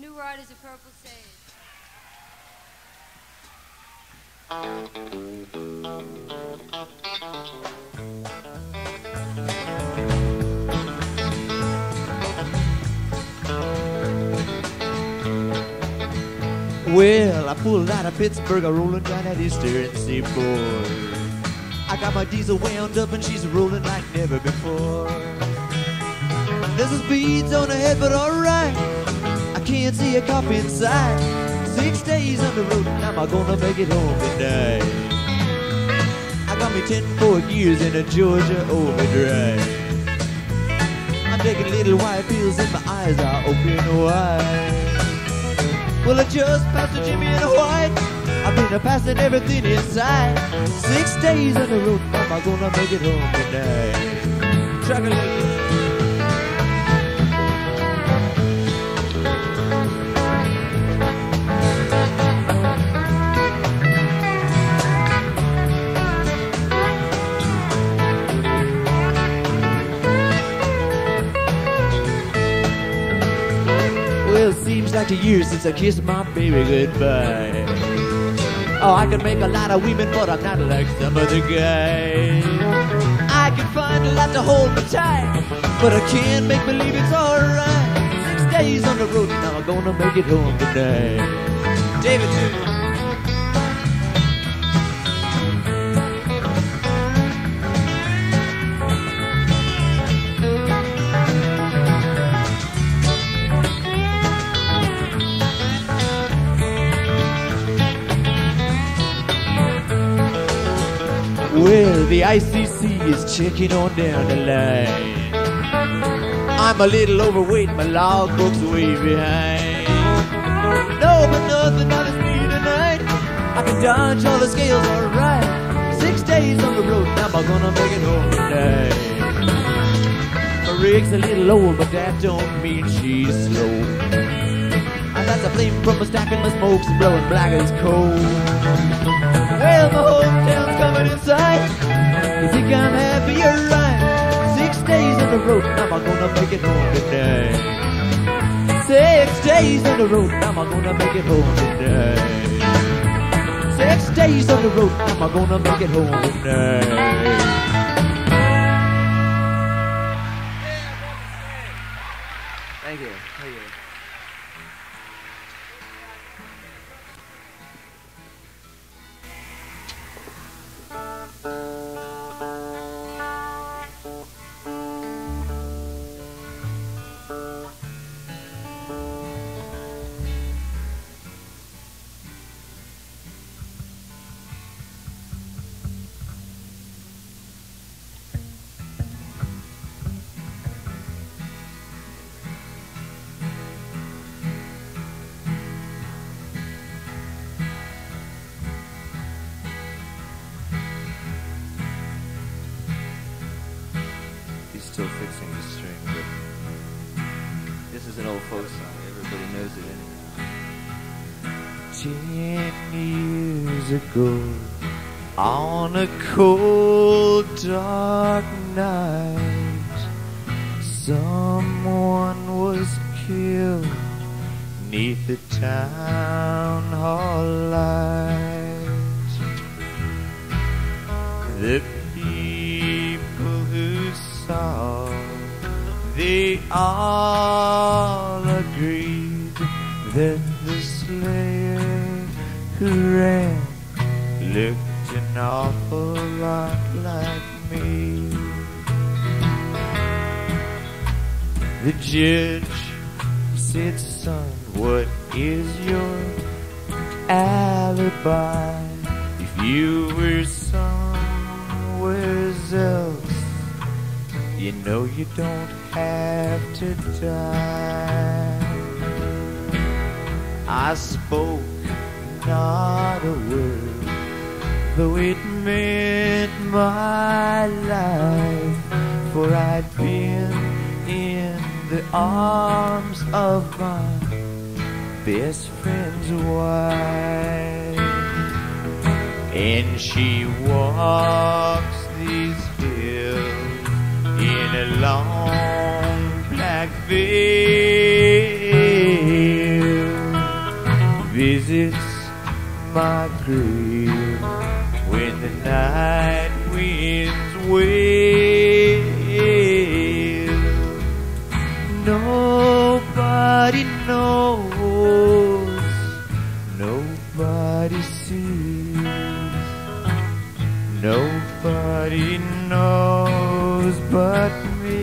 New Riders of Purple Sage. Well, I pulled out of Pittsburgh, rolling down at Easter and Seaboard. I got my diesel wound up and she's rolling like never before. There's some beads on her head, but alright, I can't see a cop inside. 6 days on the road and I'm not gonna make it home tonight. I got me 10 4 gears in a Georgia overdrive. I'm taking little white pills and my eyes are open wide. Well, I just passed a Jimmy and a white. I've been passing everything inside. 6 days on the road, am I gonna make it home tonight? Chocolate. Well, it seems like a year since I kissed my baby goodbye. Oh, I can make a lot of women, but I'm not like some other guy. I can find a lot to hold me tight, but I can't make believe it's alright. 6 days on the road, and I'm gonna make it home tonight. David, too. Well, the ICC is checking on down the line. I'm a little overweight, my logbook's way behind. No, but nothing on this me tonight. I can dodge all the scales, alright. 6 days on the road, now I'm gonna make it home tonight. My rig's a little old, but that don't mean she's slow. I got the flame from my stack and my smoke's blowing black as coal. Well, my whole town's coming inside. You think I'm happy? You're right. 6 days on the road, I'm not gonna make it home tonight. 6 days on the road, I'm not gonna make it home tonight. 6 days on the road, I'm not gonna make it home tonight. Thank you. Thank you. On a cold, dark night, someone was killed neath the town hall light. The people who saw, they all agreed that the slayer who ran looked an awful lot like me. The judge said, son, what is your alibi? If you were somewhere else, you know you don't have to die. I spoke not a word, though it meant my life, for I'd been in the arms of my best friend's wife, and she walks these hills in a long black veil. visits my grave when the night winds wail. Nobody knows, nobody sees, nobody knows but me.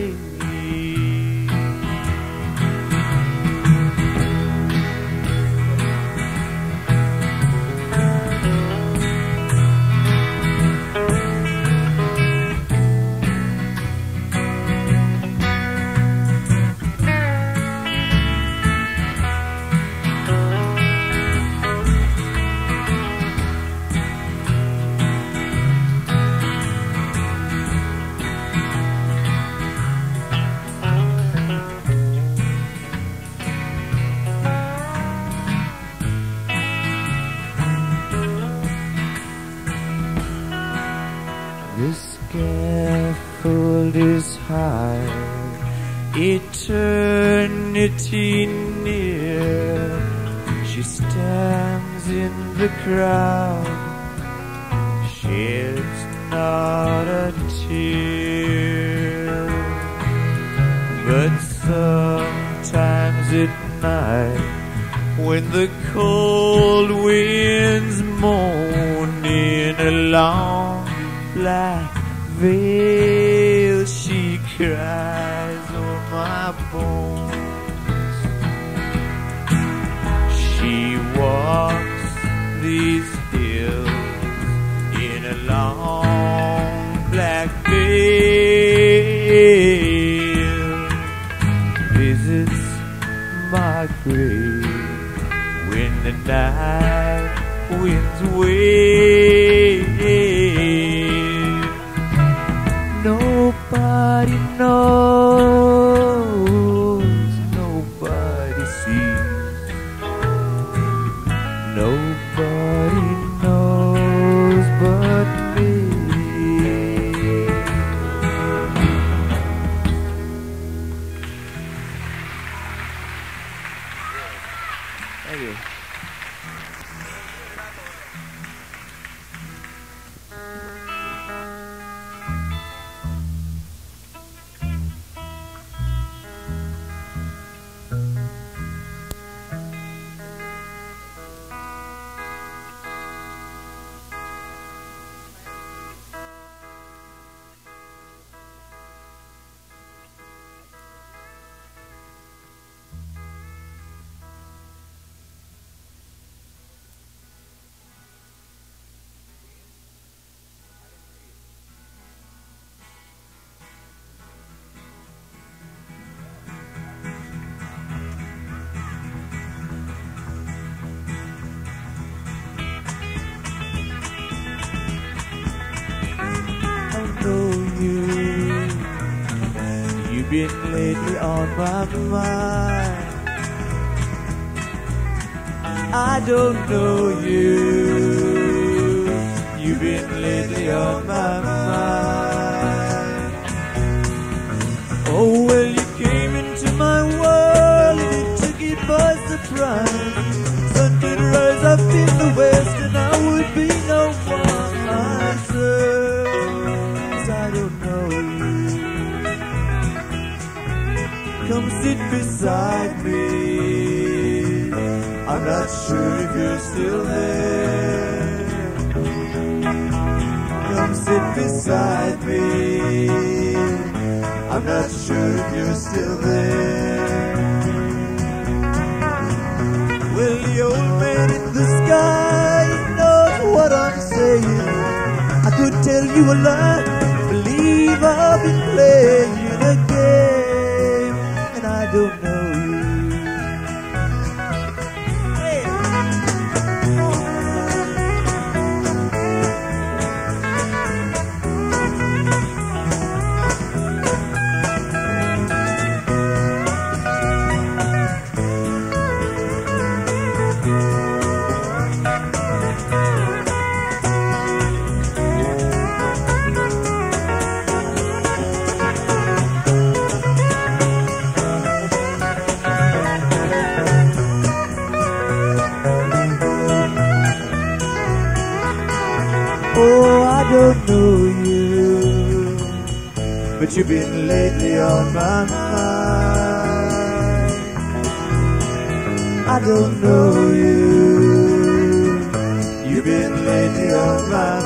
Is high, eternity near. She stands in the crowd, sheds not a tear. But sometimes at night, when the cold winds moan in a long black veil, cries on my bones. She walks these hills in a long black veil, visits my grave when the night winds wave. Nobody knows, nobody sees, nobody knows but me. Thank you. Been lately on my mind. I don't know you. You've been lately on my mind. Oh, well, you came into my world and it took it by surprise. Sun could rise up in the west and I would be no wiser. I don't know you. Come sit beside me. I'm not sure if you're still there. Come sit beside me. I'm not sure if you're still there. Well, the old man in the sky knows what I'm saying. I could tell you a lie. Believe I've been playing a game. I don't know you. Hey. but you've been lately on my mind. I don't know you, you've been lately on my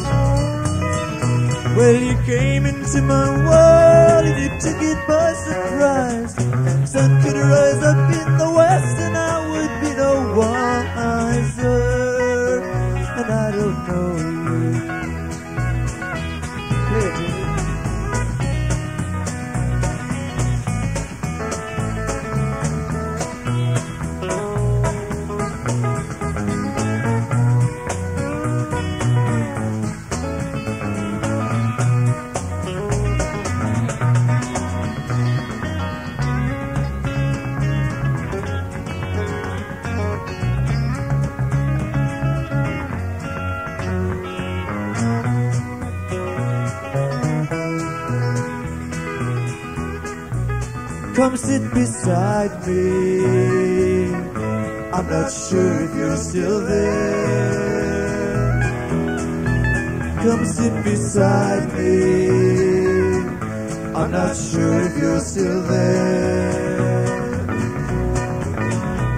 mind. Well, you came into my world and you took it by surprise. Sun could rise up in the west and I would be no wiser. And I don't know you. Come sit beside me, I'm not sure if you're still there. Come sit beside me, I'm not sure if you're still there.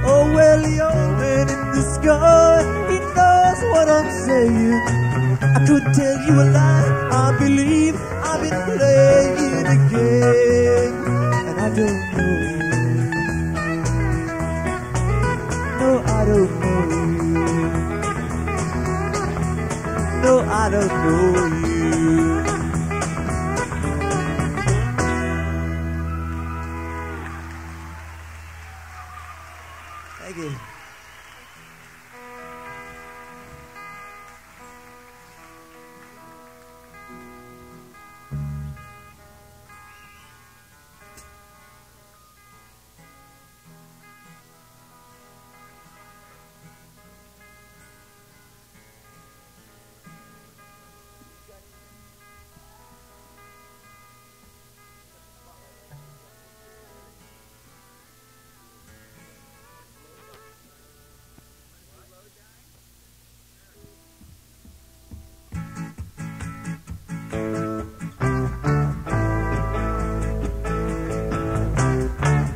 Oh well, the old man in the sky, he knows what I'm saying. I could tell you a lie, I believe I've been playing a game. I don't know you. No, I don't know you. No, I don't know you. Thank you.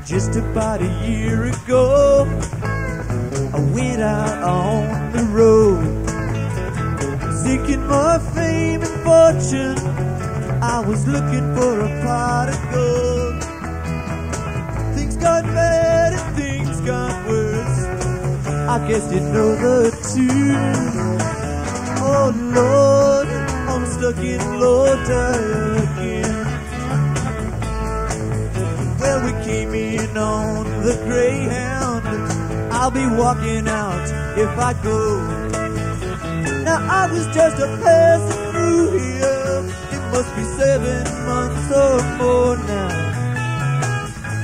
Just about a year ago, I went out on the road, seeking more fame and fortune. I was looking for a pot of gold. Things got better, things got worse. I guess you know the tune. Oh Lord, I'm stuck in Lodi again. We came in on the Greyhound. I'll be walking out if I go. Now I was just a passing through here. It must be 7 months or more now.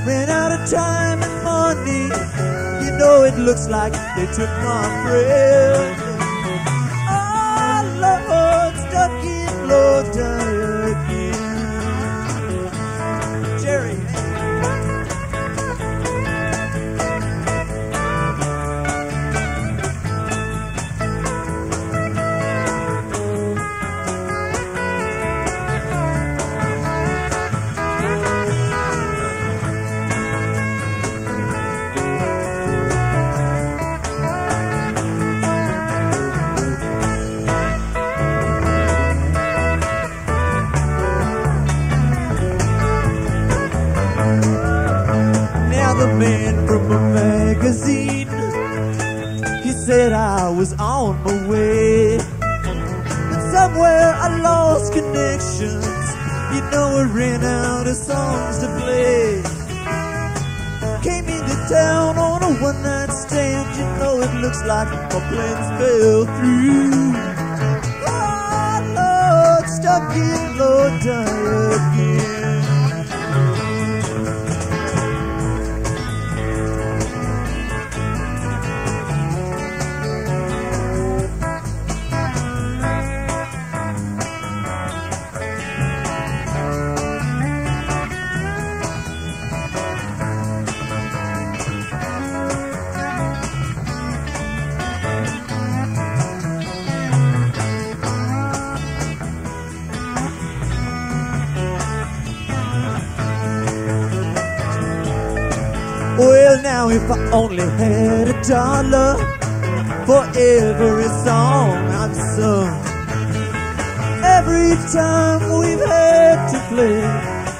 Ran out of time and money. You know it looks like they took my breath. Oh Lord, stuck in Lodi again. Jerry. Said I was on my way, but somewhere I lost connections. You know I ran out of songs to play. Came into town on a one-night stand. You know it looks like my plans fell through. Oh Lord, stuck in Lodi again. Well, now if I only had a dollar for every song I've sung, every time we've had to play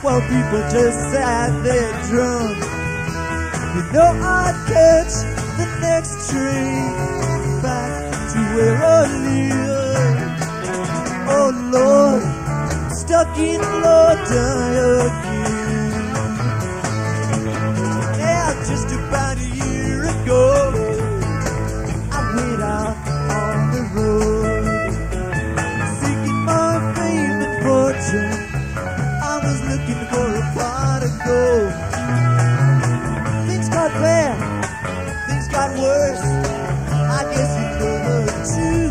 while people just sat there drunk, you know I'd catch the next train back to where I live. Oh Lord, stuck in Lodi again. Just about a year ago, I went out on the road, seeking my fame and fortune. I was looking for a pot of gold. Things got bad, things got worse. I guess you could look too.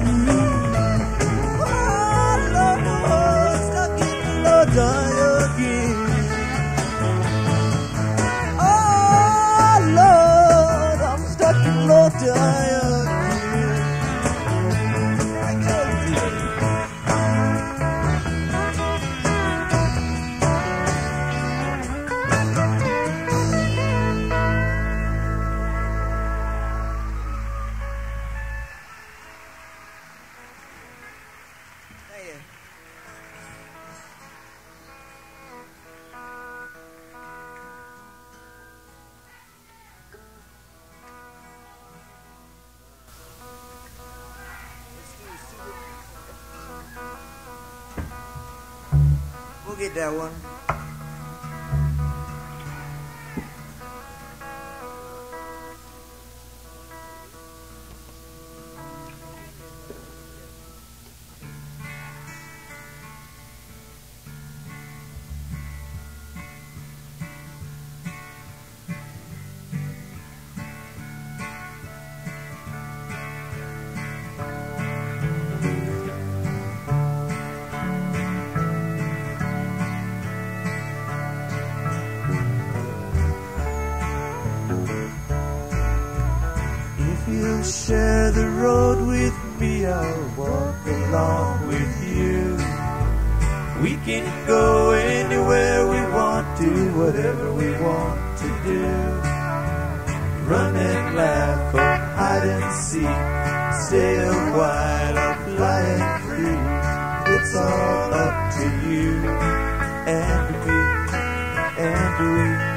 Oh Lord, oh, stuck in Lodi again. Get that one. Share the road with me, I'll walk along with you. We can go anywhere we want to, whatever we want to do. Run and laugh or hide and seek, stay a while or fly and free. It's all up to you and me and we.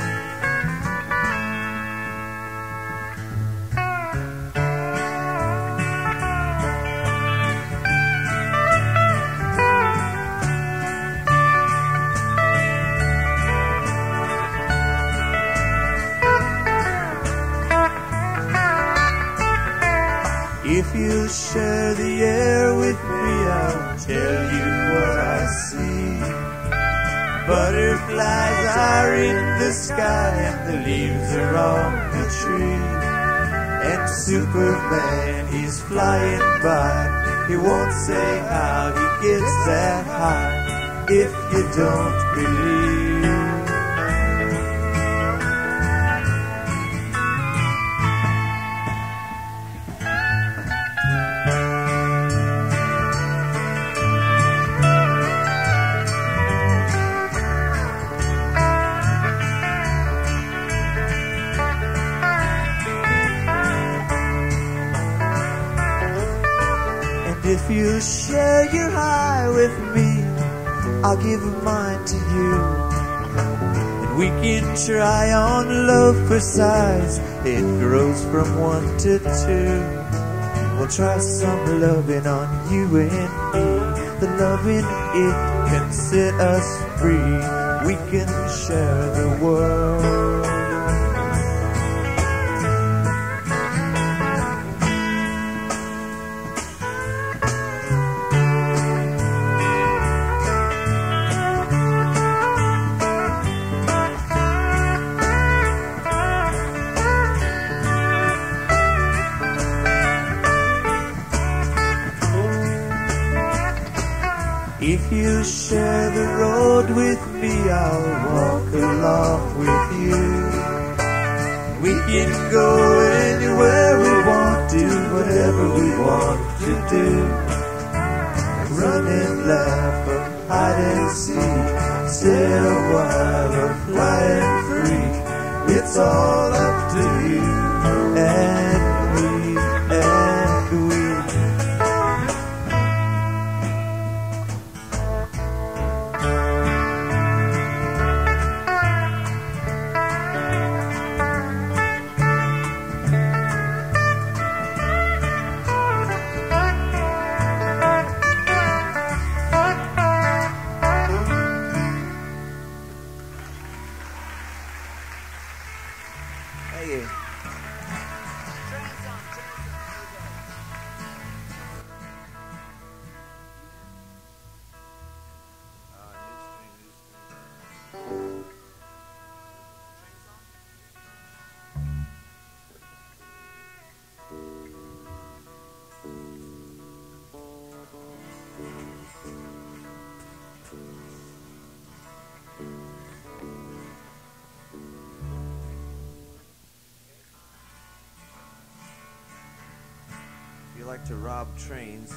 If you share the air with me, I'll tell you what I see. Butterflies are in the sky and the leaves are on the tree. And Superman, he's flying by. He won't say how he gets that high if you don't believe. If you share your high with me, I'll give mine to you. And we can try on love for size, it grows from 1 to 2. We'll try some loving on you and me. The loving, it can set us free. We can share the world. If you share the road with me, I'll walk along with you. We can go anywhere we want to, whatever we want to do. Run and laugh or hide and seek, stay a while or fly and free. It's all up to you and me and we. Like to rob trains.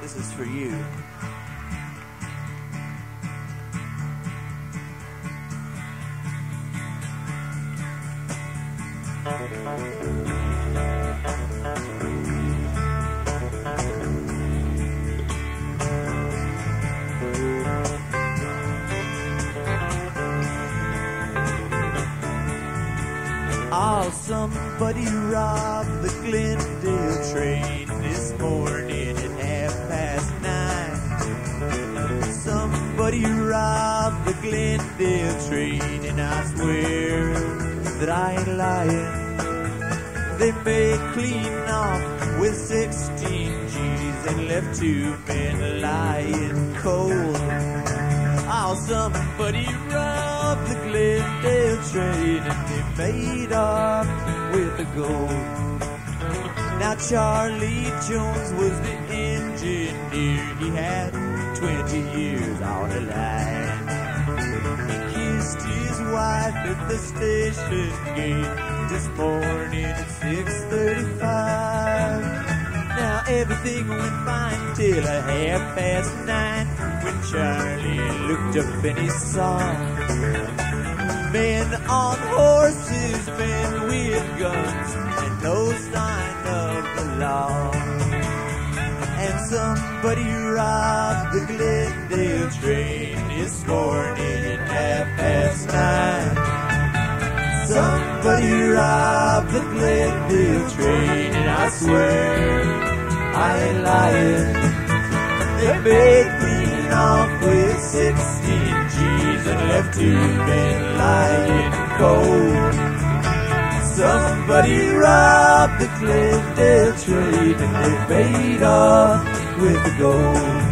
This is for you. Oh, somebody robbed the Glendale train this morning at 9:30. Somebody robbed the Glendale train, and I swear that I ain't lying. They made clean off with 16 G's and left 2 men lying cold. Oh, somebody robbed the Glendale train and they made off with the gold. Now Charlie Jones was the engineer. He had 20 years on the line. He kissed his wife at the station gate this morning at 6:35. Now everything went fine till 9:30 when Charlie looked up and he saw men on horses, men with guns, and no sign of the law. And somebody robbed the Glendale train this morning at 9:30. Somebody robbed the Glendale train, and I swear I ain't lying. They made clean off with 16 G's and left 2 men lying cold. Somebody robbed the Glendale train, and they paid off with the gold.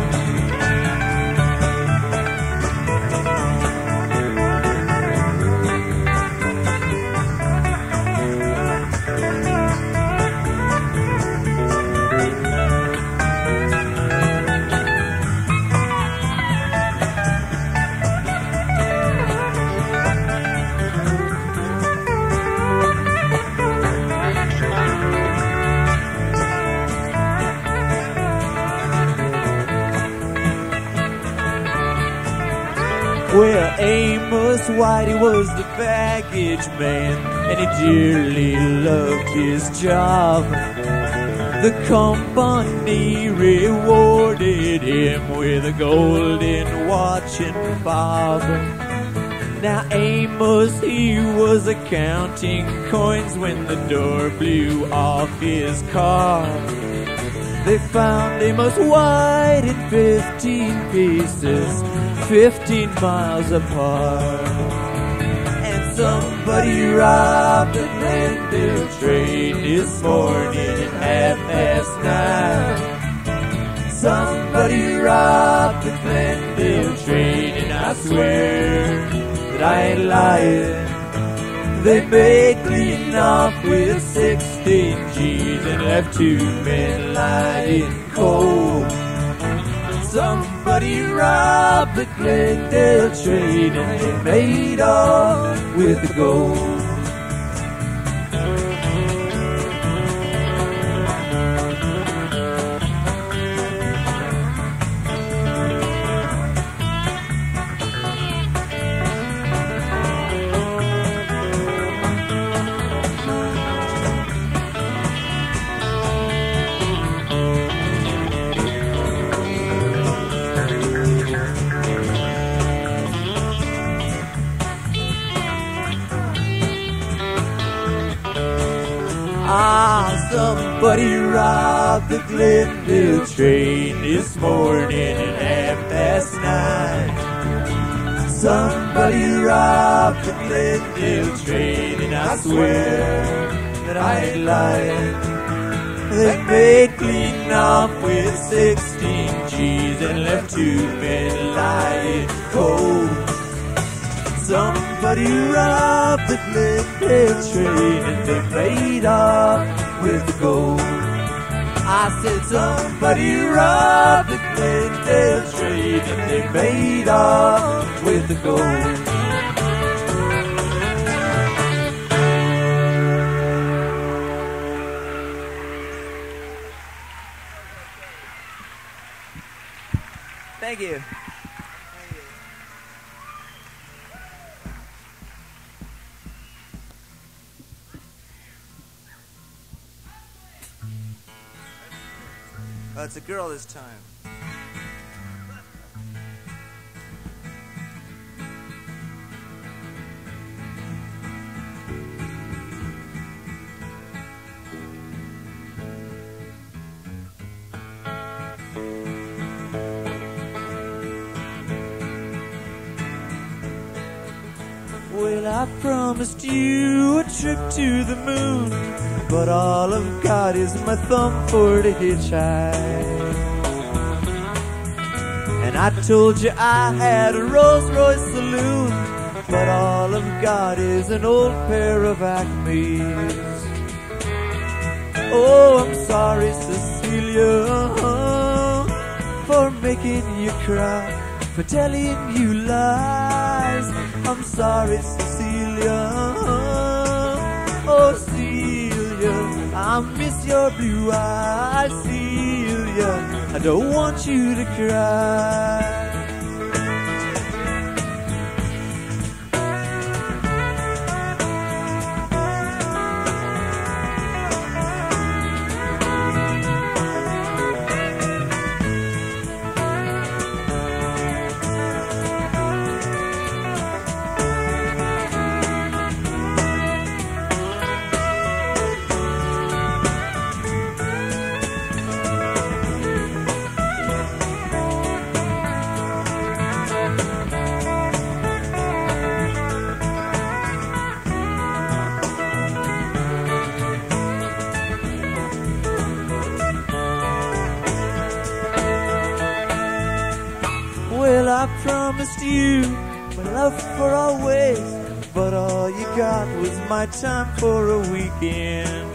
Well, Amos White, he was the baggage man, and he dearly loved his job. The company rewarded him with a golden watch and bob. Now Amos, he was counting coins when the door blew off his car. They found Amos White in 15 pieces, 15 miles apart. And somebody robbed the Glendale train this morning at 9:30. Somebody robbed the Glendale train, and I swear that I ain't lying. They made clean off with 16 G's and left 2 men lying cold. Somebody robbed the Glendale train and they made off with the gold. Ah, somebody robbed the Glendale train this morning at 9:30. Somebody robbed the Glendale train, and I swear that I ain't lying. They made clean off with 16 G's and left 2 men lying cold. Somebody robbed the Glendale train and they paid off with the gold. I said somebody robbed the Glendale train and they paid off with the gold. Thank you. It's a girl this time. Well, I promised you a trip to the moon, but all I've got is my thumb for to hitchhike. And I told you I had a Rolls Royce saloon, but all I've got is an old pair of Acmes. Oh, I'm sorry, Cecilia, for making you cry, for telling you lies. I'm sorry, Cecilia. Oh, Celia, I miss your blue eyes, Celia, I don't want you to cry. Time for a weekend,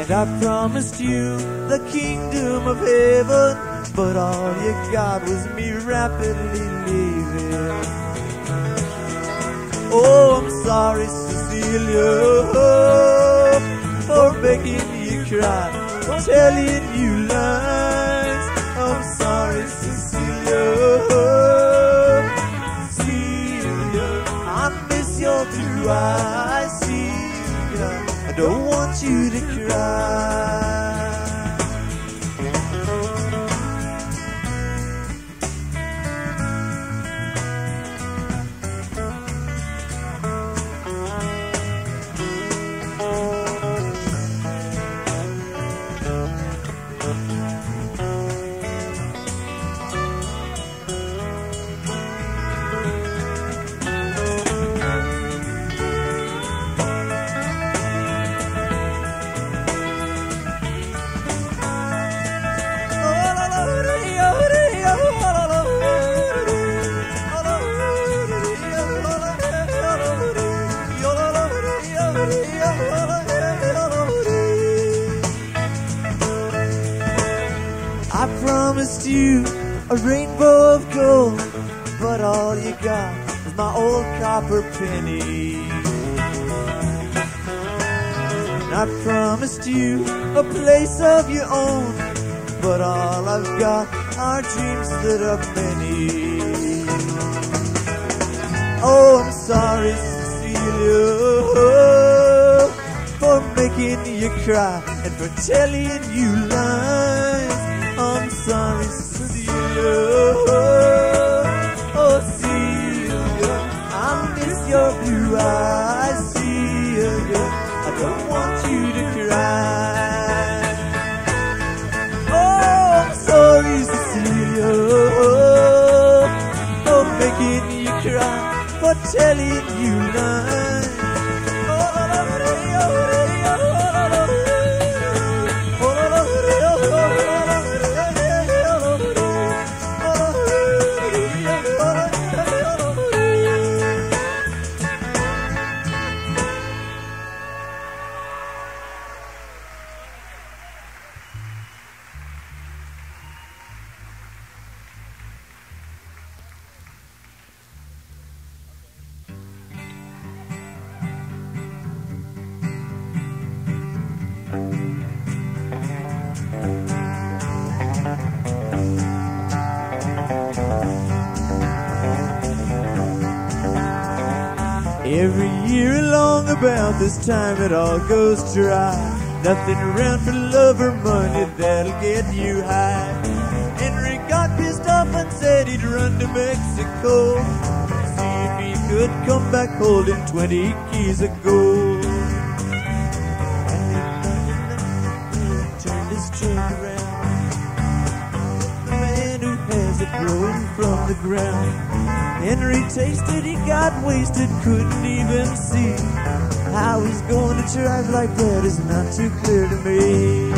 and I promised you the kingdom of heaven, but all you got was me rapidly leaving. Oh, I'm sorry, Cecilia, for making you cry, for telling you lies. I'm sorry, Cecilia. I see ya. I don't want you to you a rainbow of gold, but all you got is my old copper penny. And I promised you a place of your own, but all I've got are dreams that are many. Oh, I'm sorry, Cecilia, for making you cry and for telling you lies. I'm sorry, Cecilia. Oh, Celia, I miss your blue eyes, Celia. you to cry. Oh, I'm sorry, Cecilia. For making you cry, for telling you lies. About this time it all goes dry. Nothing around for love or money that'll get you high. Henry got pissed off and said he'd run to Mexico, see if he could come back holding 20 keys of gold. And turned his train around, a man who has it growing from the ground. Henry tasted, he got wasted, couldn't even see. How he's going to drive like that is not too clear to me.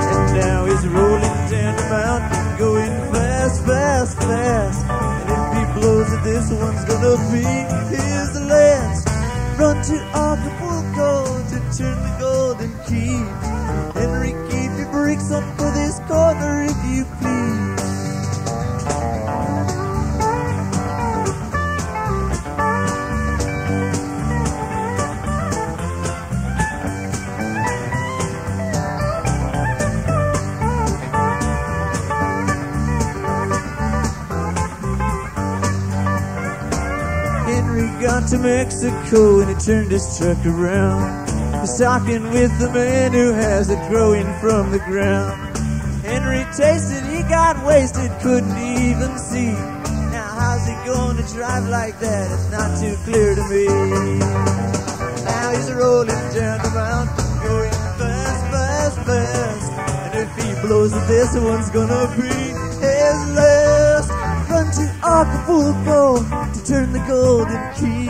And now he's rolling down the mountain, going fast, fast, fast. And if he blows it, this one's gonna be his last. Run to Acapulco to turn the golden key. Henry, keep your brakes up for this corner if you please. Got to Mexico and he turned his truck around. He's talking with the man who has it growing from the ground. Henry tasted, he got wasted, couldn't even see. Now how's he going to drive like that? It's not too clear to me. Now he's rolling down the mountain, going fast, fast, fast. And if he blows it, this one's gonna be his last. Run to Acapulco to turn the golden key.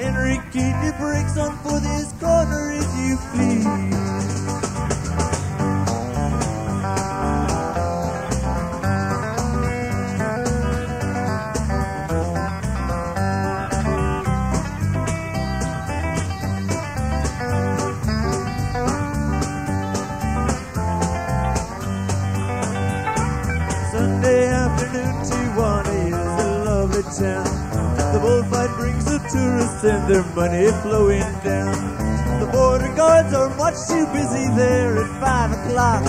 Henry, keep your brakes on for this corner if you please. Sunday afternoon, Tijuana is a lovely town. The bullfight brings the tourists and their money flowing down. The border guards are much too busy there at 5 o'clock.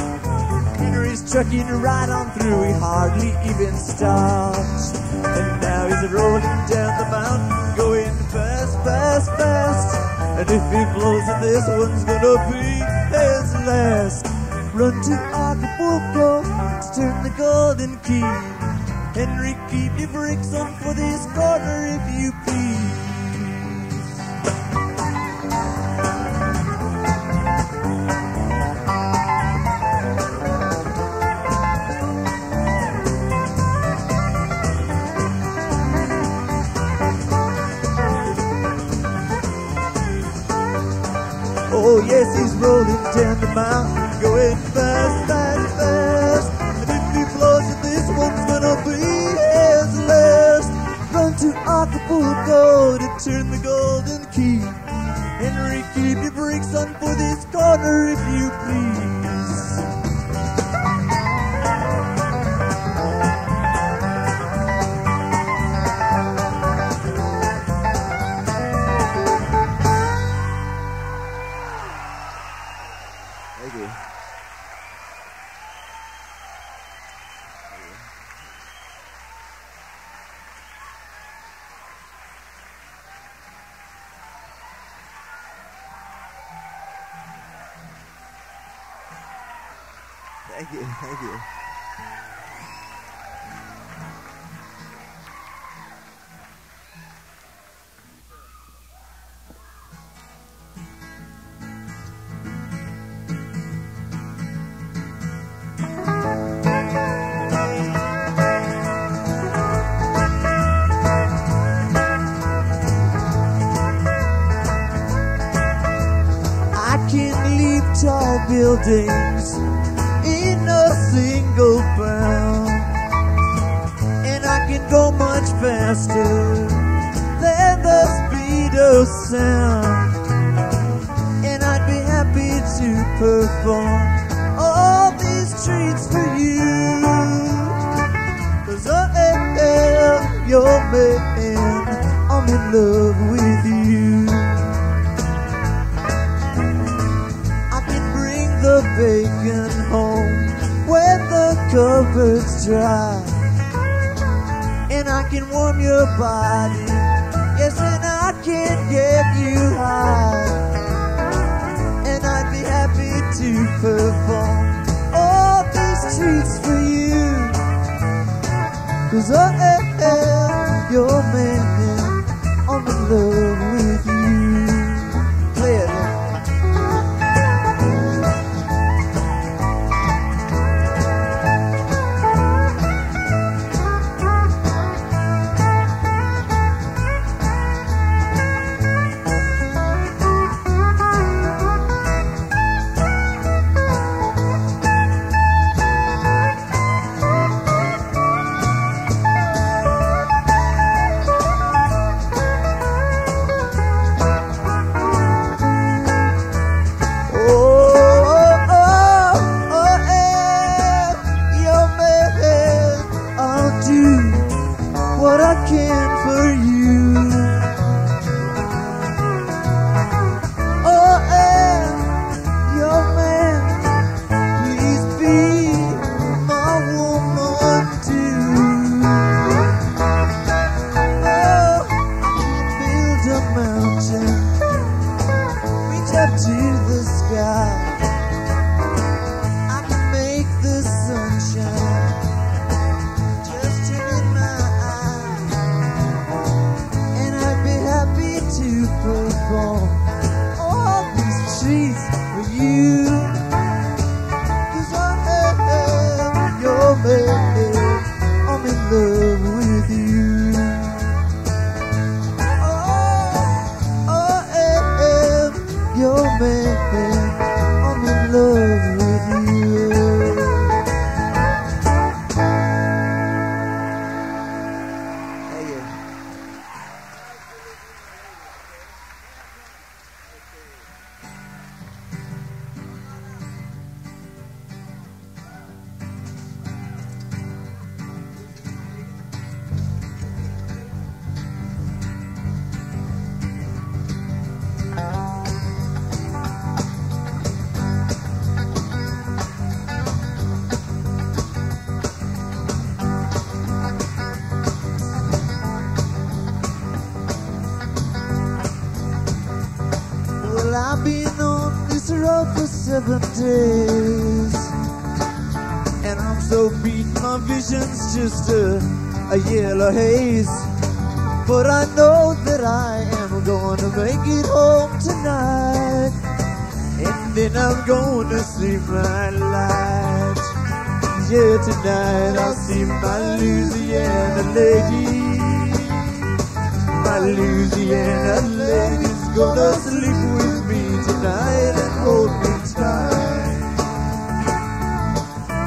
Henry's trucking right on through, he hardly even stops. And now he's rolling down the mountain, going fast, fast, fast. And if he blows it, this one's gonna be his last. Run to Acapulco to turn the golden key. Henry, keep your brakes on for this corner if you please. Oh yes, he's rolling down the mountain, going fast, fast, fast. And if he blows it, this one's gonna be his last. Run to Acapulco to turn the golden key. Henry, keep your brakes on for this corner if you please. Thank you, thank you. tall buildings in a single bound. And I can go much faster than the speed of sound. And I'd be happy to perform all these treats for you. 'Cause I am your man, I'm in love with you. The vacant home when the cupboard's dry, and I can warm your body, yes, and I can get you high, and I'd be happy to perform all these treats for you, 'cause I am your man, I'm in love with you. Play it. Just a yellow haze, but I know that I am going to make it home tonight, and then I'm going to see my light. Yeah, tonight I'll see my Louisiana lady. My Louisiana lady's gonna sleep with me tonight and hold me tight.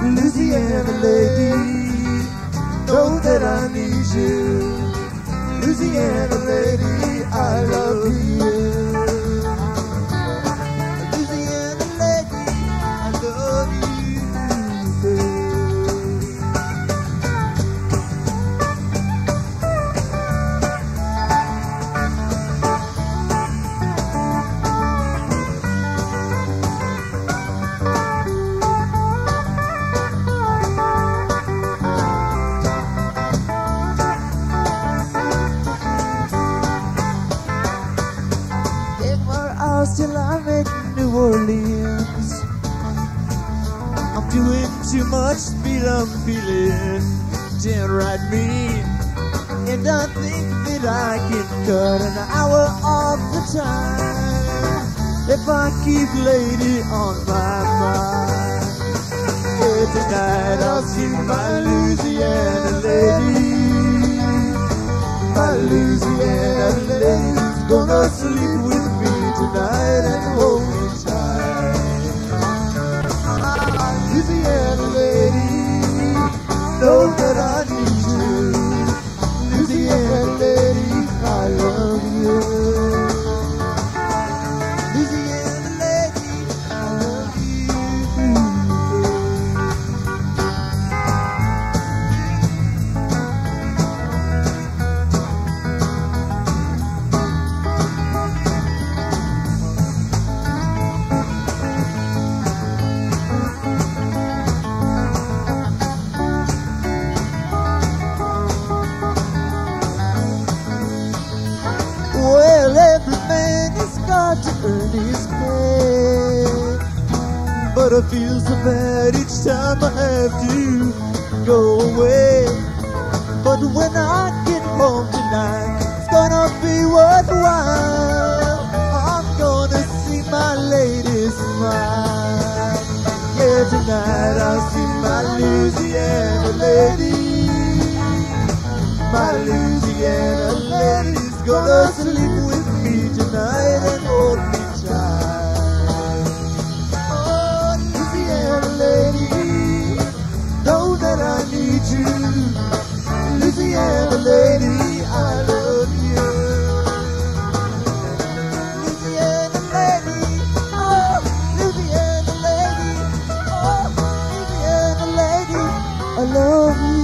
Louisiana lady, know that I need you. Louisiana lady, I love you. Louisiana lady, I love Orleans. I'm doing too much speed, I'm feeling downright mean, and I think that I can cut an hour off the time if I keep lady on my mind. Yeah, tonight I'll see my Louisiana lady. My Louisiana lady's gonna sleep with me tonight and hold me tight. hard to earn his pay, but I feel so bad each time I have to go away. But when I get home tonight, it's gonna be worthwhile. I'm gonna see my lady smile. Yeah, tonight I'll see my Louisiana lady. My Louisiana lady's gonna sleep with me tonight and hold me tight. Oh, Louisiana lady, know that I need you. Louisiana lady, I love you. Louisiana lady, oh, Louisiana lady, oh, Louisiana lady, I love you.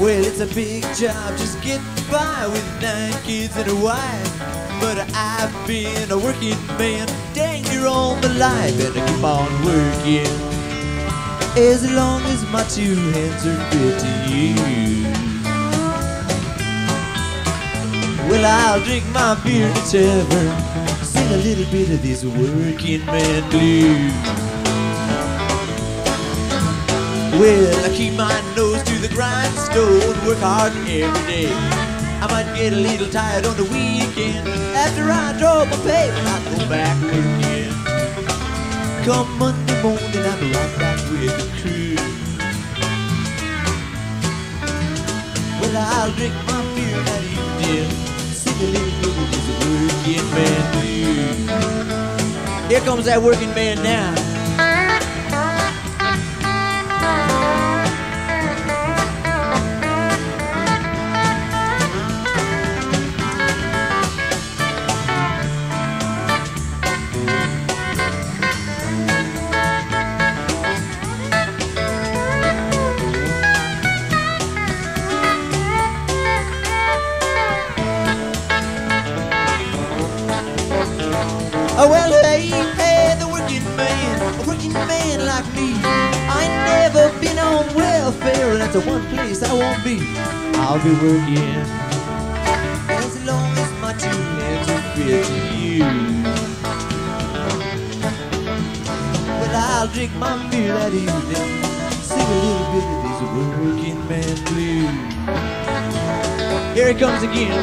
Well, it's a big job, just get by with 9 kids and a wife. But I've been a working man, dang near all my life, and I keep on working as long as my 2 hands are good to use. Well, I'll drink my beer in a tavern, sing a little bit of this working man blues. Well, I keep my nose to the grindstone, work hard every day. I might get a little tired on the weekend. After I draw my pay, I'll go back again. Come Monday morning, I'll be right back with the crew. Well, I'll drink my beer and eat dinner, sing a little bit of this working man blues. Here comes that working man now. That's the one place I won't be. I'll be working as long as my 2 hands are fit to use. Well, I'll drink my beer that evening, sing a little bit of this working man blues. Here it comes again.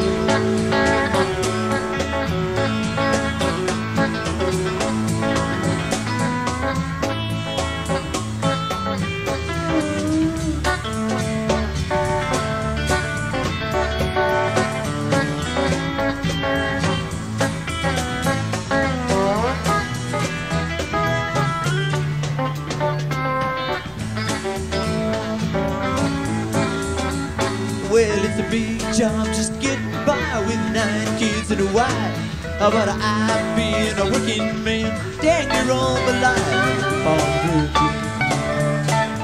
But I've been a working man, dang near all my life,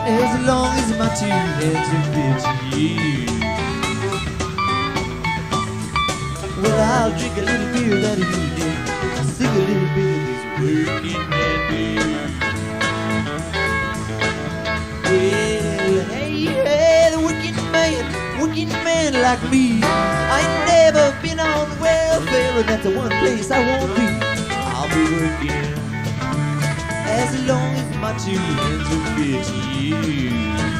as long as my 2 hands are fit to use. Well, I'll drink a little beer that evening, sing a little bit of this working man blues. Well, hey, hey, the working man like me, I never been on well. And that's the one place I won't be. I'll be working as long as my 2 hands are fit to use.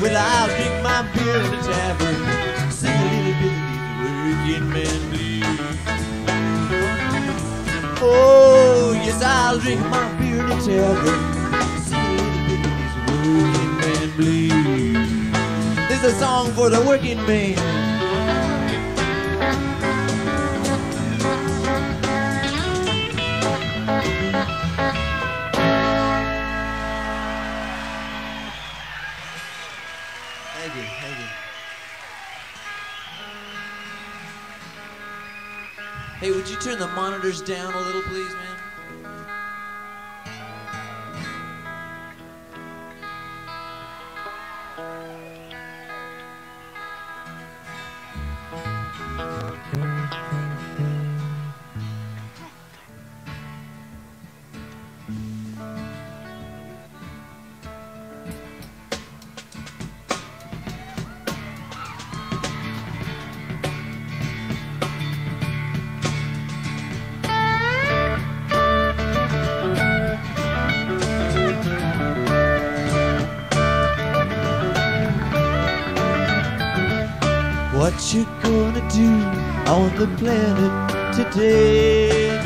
Well, I'll drink my beer in the tavern, sing a little bit of this working man blues. Oh, yes, I'll drink my beer in the tavern, sing a little bit of this working man blues. This is a song for the working man. Hey, would you turn the monitors down a little, please, man? What you gonna do on the planet today?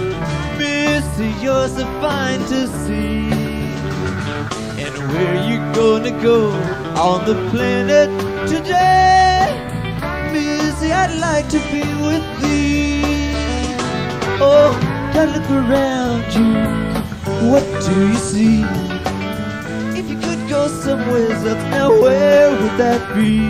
Missy, you're so fine to see. And where you gonna go on the planet today? Missy, I'd like to be with thee. Oh, now look around you, what do you see? If you could go somewhere else, now where would that be?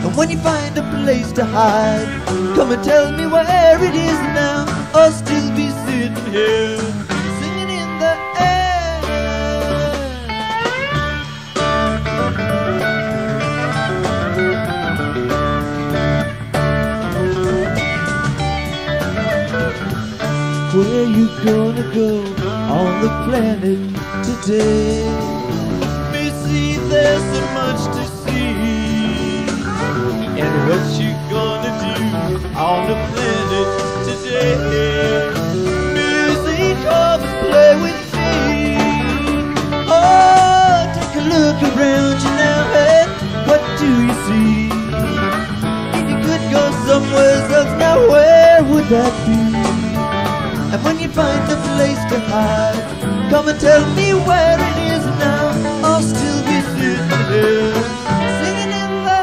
And when you find a place to hide, come and tell me where it is now. I'll still be sitting here, singing in the air. Where you gonna go on the planet today? Missy, there's so much to see. And what you gonna do on the planet today? Missy, come play with me. Oh, take a look around you now, and what do you see? If you could go somewhere else now, where would that be? And when you find a place to hide, come and tell me where it is now. I'll still be sitting here, singing in the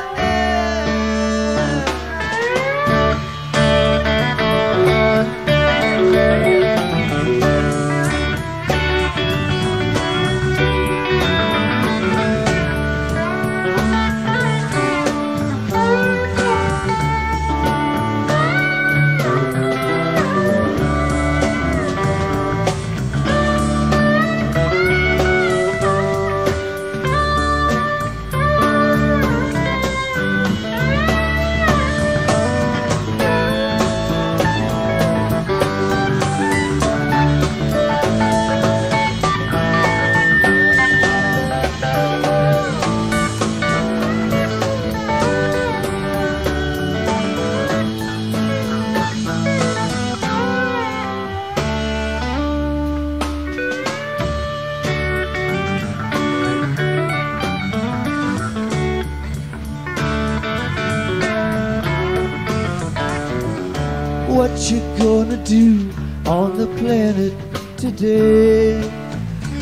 What you gonna do on the planet today?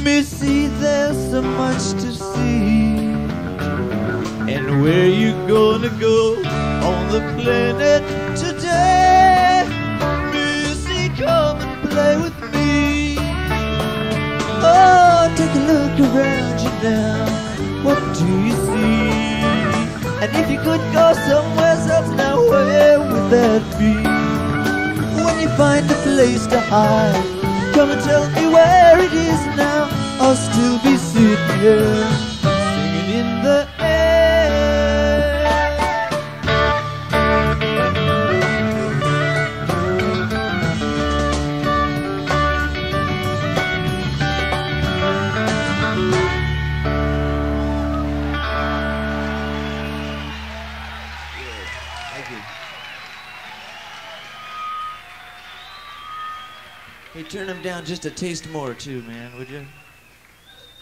Missy, there's so much to see. And where you gonna go on the planet today? Missy, come and play with me. Oh, take a look around you now. What do you see? And if you could go somewhere else now, where would that be? Find a place to hide, come and tell me where it is now. I'll still be sitting here, singing in the turn them down just a taste more too, man, would you?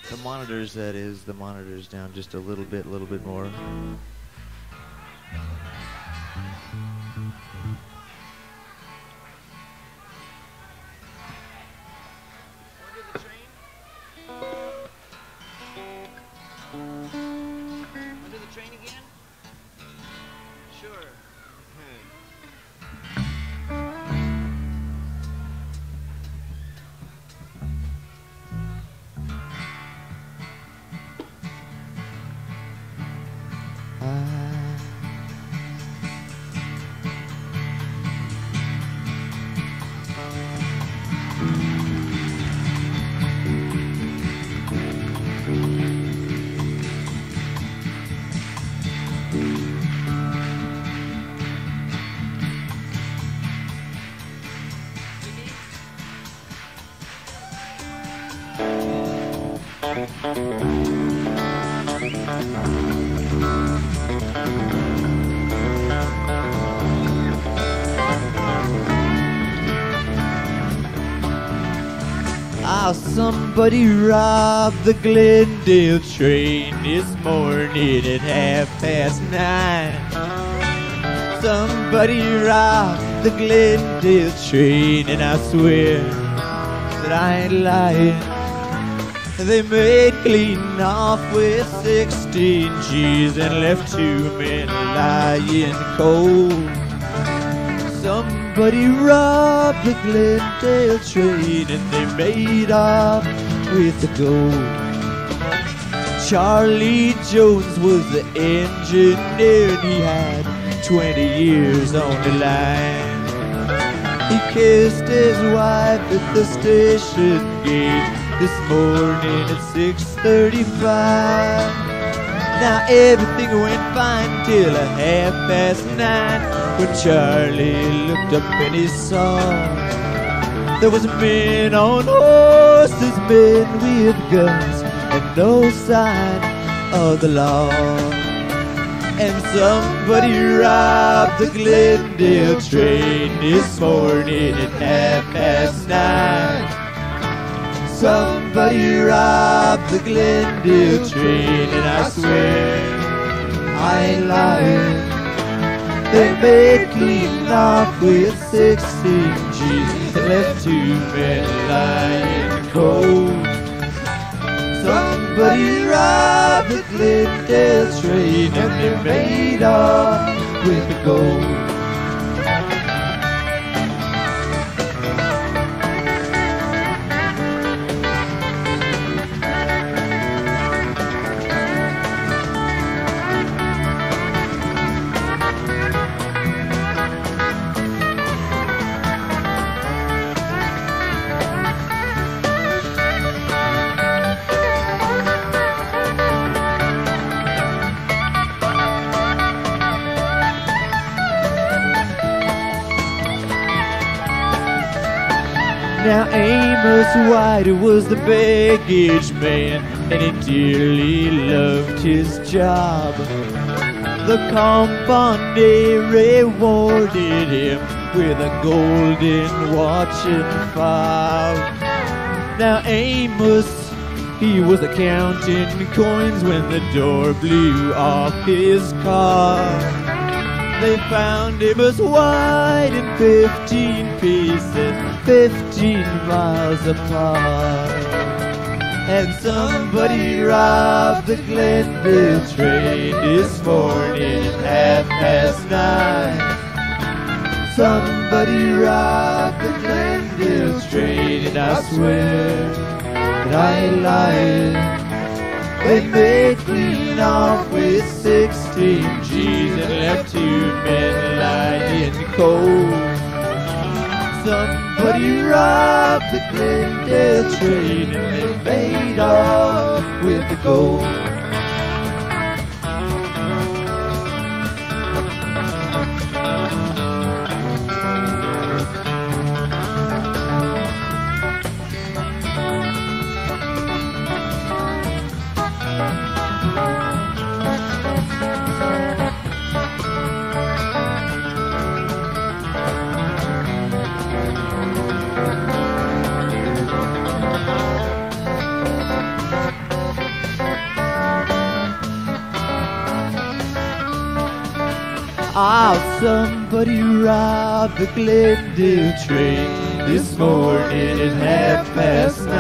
The monitors, that is, the monitors down just a little bit more. Somebody robbed the Glendale train this morning at 9:30. Somebody robbed the Glendale train, and I swear that I ain't lying. They made clean off with 16 G's and left two men lying cold. Somebody robbed the Glendale train and they made off with the gold. Charlie Jones was the engineer and he had 20 years on the line. He kissed his wife at the station gate this morning at 6:35. Now everything went fine till 9:30 when Charlie looked up and he saw There was men on horses, men with guns, and no sign of the law. And somebody robbed the Glendale train this morning at 9:30. Somebody robbed the Glendale train, and I swear I ain't lying. They made clean off with 16 G's and left 2 men lying cold. Somebody robbed the Glendale train and they made off with the gold. Now Amos White was the baggage man, and he dearly loved his job. The company rewarded him with a golden watch and fob. Now Amos, he was a counting coins when the door blew off his car. They found him as wide in 15 pieces, 15 miles apart. And somebody robbed the Glendale train this morning at 9:30. Somebody robbed the Glendale train, and I swear that I ain't lying. They made clean off with 16 G's and left 2 men lying cold. Somebody robbed the Glendale train and they made off with the gold. Oh, somebody robbed the Glendale train this morning at 9:30.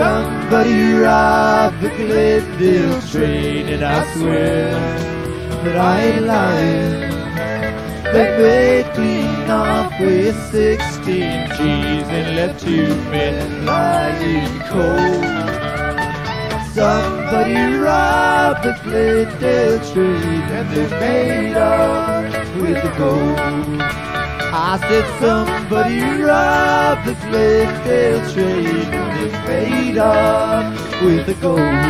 Somebody robbed the Glendale train, and I swear that I ain't lying. They made clean off with 16 G's and left 2 men lying cold. Somebody robbed the Glendale train and they made off with the gold. I said somebody robbed the Glendale train and they made off with the gold.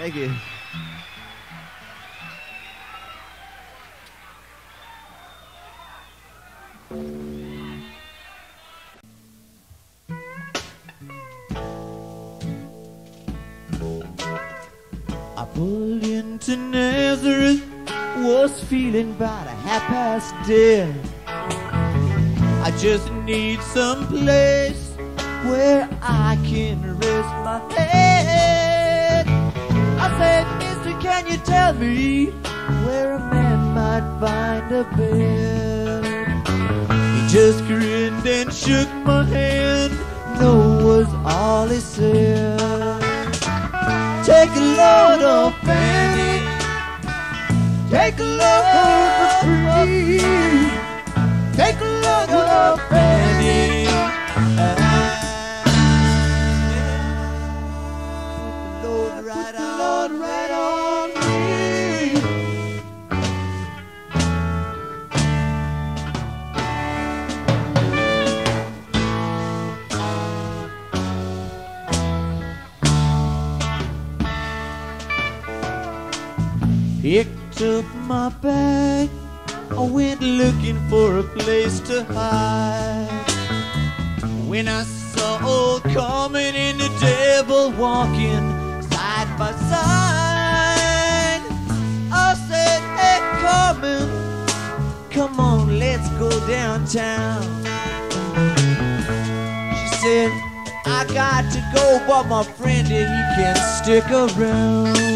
Thank you. Feeling about 10:30. I just need some place where I can rest my head. I said, mister, can you tell me where a man might find a bed? He just grinned and shook my hand. No was all he said. Take a load off, Fanny. Take a load for free. Take a load of Fanny. Put the load right on me. Picked up my bag, I went looking for a place to hide. When I saw old Carmen and the devil walking side by side, I said, hey Carmen, come on, let's go downtown. She said, I got to go, but my friend and he can't stick around.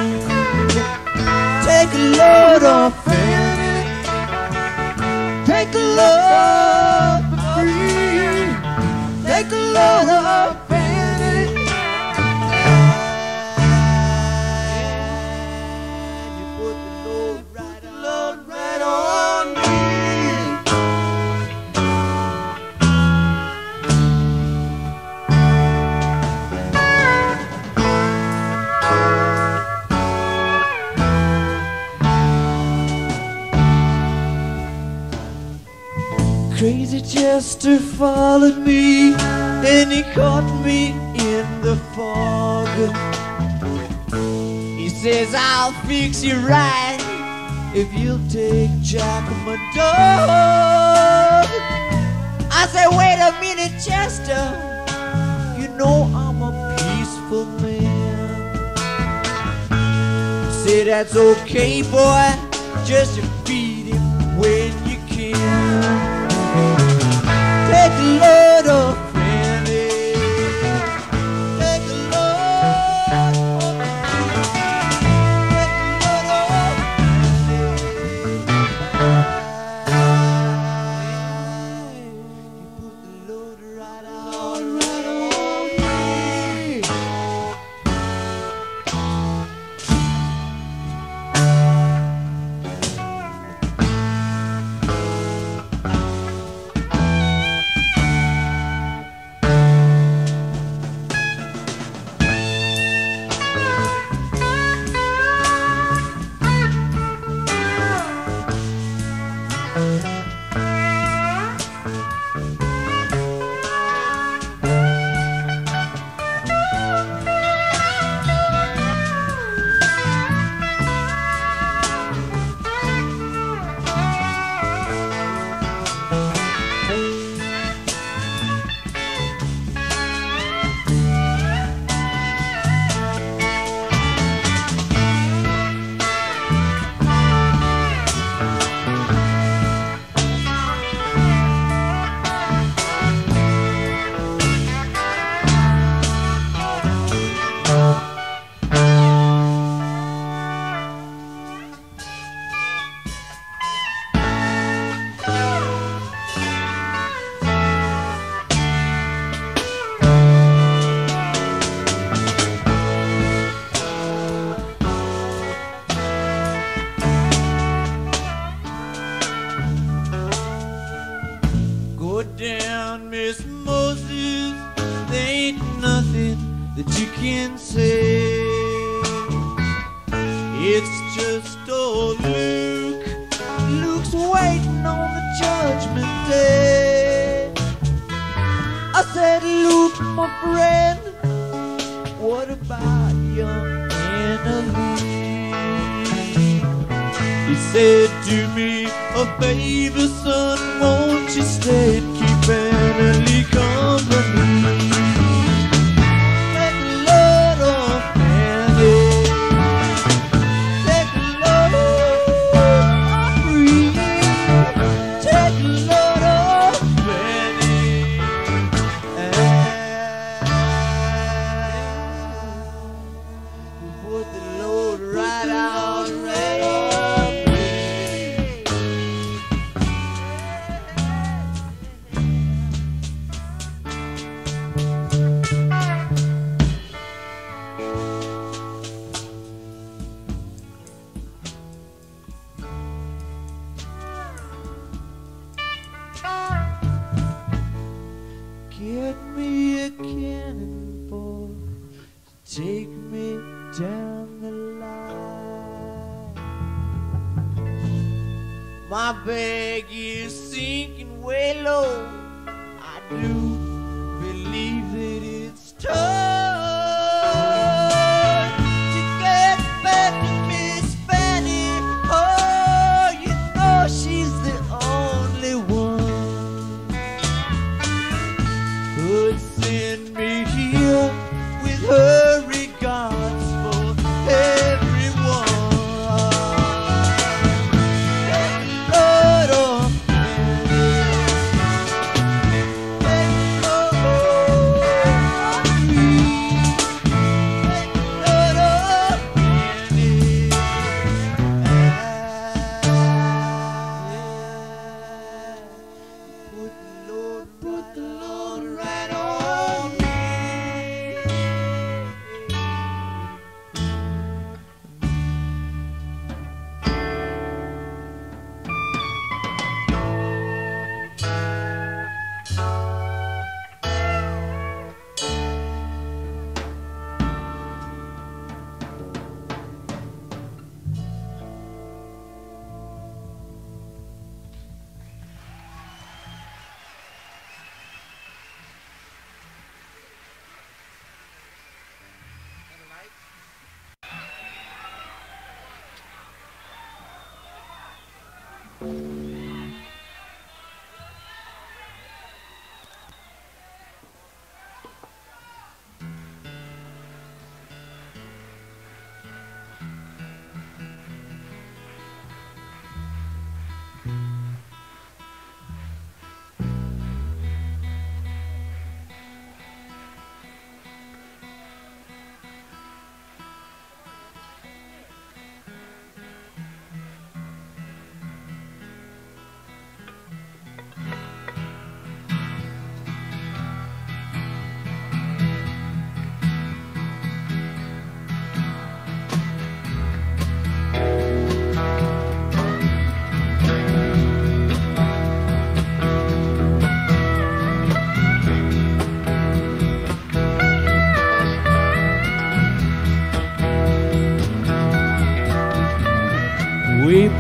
Take a load off Fanny, take a load off me, take a load off Fanny. And you put the load right on me. Crazy Chester followed me, and he caught me in the fog. He says, I'll fix you right if you'll take Jack, my dog. I said, wait a minute, Chester, you know I'm a peaceful man. He said, that's okay, boy, just you feed him when you can. Take a load off Fanny, take a load off Fanny. You put the load right on me. Get back to Miss Fanny,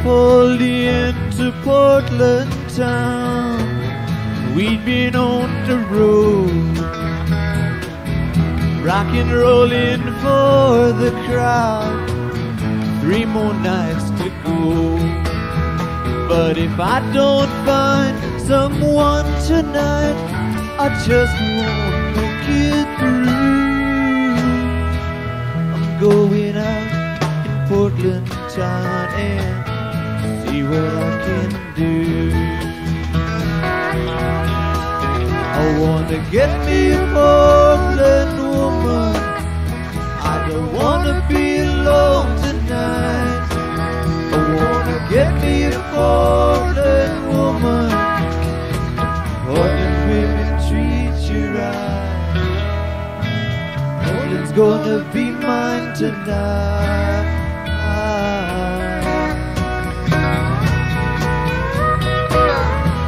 pulled into Portland town. We'd been on the road, rockin' rollin' for the crowd. 3 more nights to go. But if I don't find someone tonight, I just won't make it through. I'm going out in Portland town and see what I can do. I wanna get me a Portland woman. I don't wanna be alone tonight. I wanna get me a Portland woman. Portland women treat you right. Portland's gonna be mine tonight.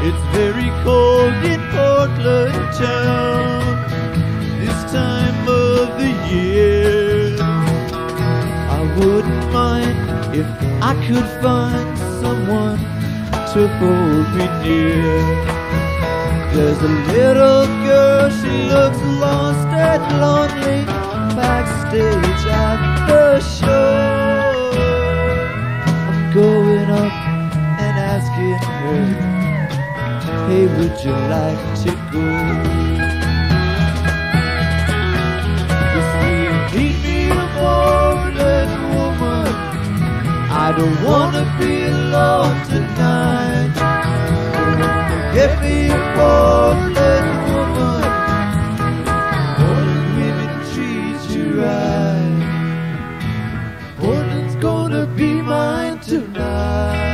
It's very cold in Portland town this time of the year. I wouldn't mind if I could find someone to hold me near. There's a little girl, she looks lost and lonely, backstage at the show. I'm going up and asking her, hey, would you like to go? You see, meet me a Portland woman. I don't wanna be alone tonight. Get me a Portland woman. Portland women treat you right. Portland's gonna be mine tonight.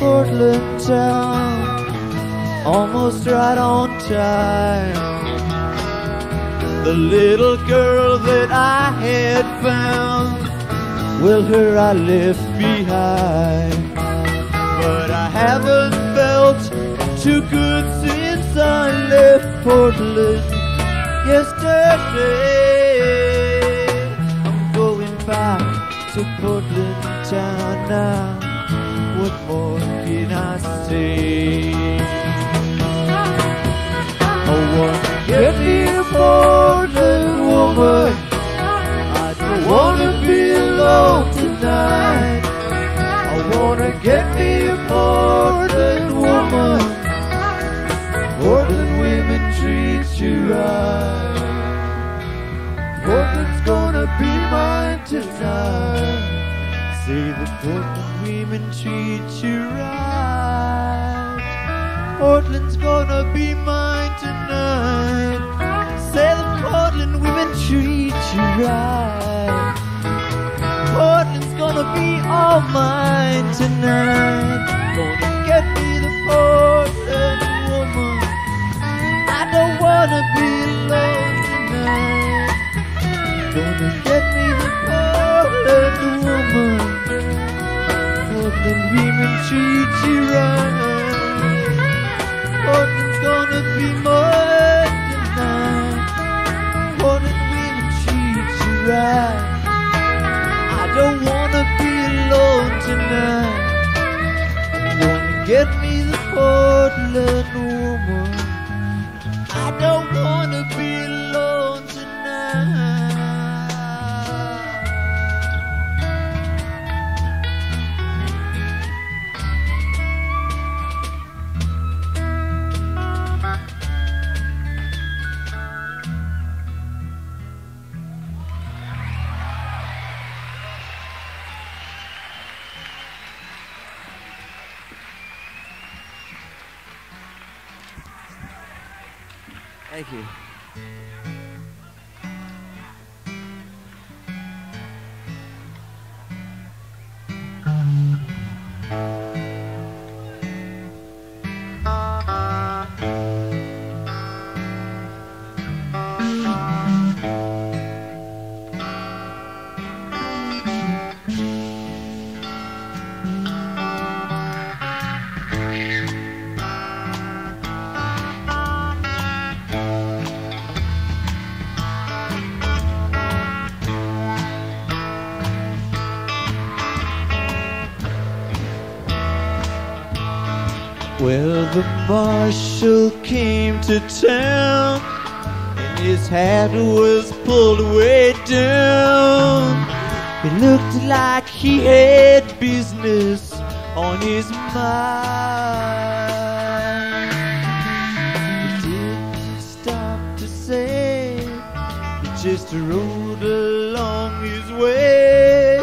Portland town, almost right on time. The little girl that I had found, well, her I left behind. But I haven't felt too good since I left Portland yesterday. I'm going back to Portland town now. What more can I say? I wanna get me a Portland woman. I don't wanna be alone tonight. I wanna get me a Portland woman. Portland women treat you right. Portland's gonna be mine tonight. Say the Portland women treat you right. Portland's gonna be mine tonight. Say the Portland women treat you right. Portland's gonna be all mine tonight. Gonna get me the Portland woman. I don't wanna be alone tonight. Gonna get me the Portland woman. Portland women treat you right. Portland's gonna be mine tonight. Portland women treat you right. I don't wanna be alone tonight. I'm gonna get me the Portland woman. I don't wanna be alone tonight. Thank you. The marshal came to town, and his hat was pulled way down. It looked like he had business on his mind. He didn't stop to say, he just rode along his way,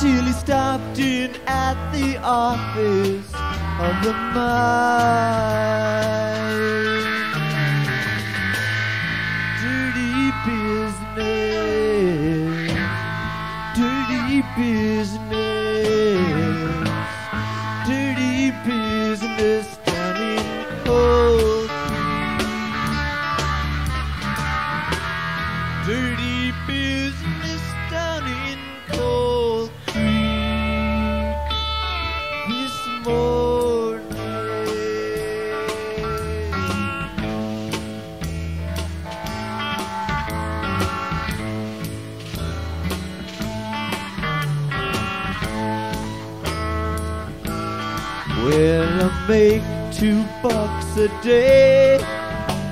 till he stopped in at the office of the mine. Dirty business, dirty business, dirty business down in cold. Dirty business down in Cold Creek this morning. Well, I make $2 a day,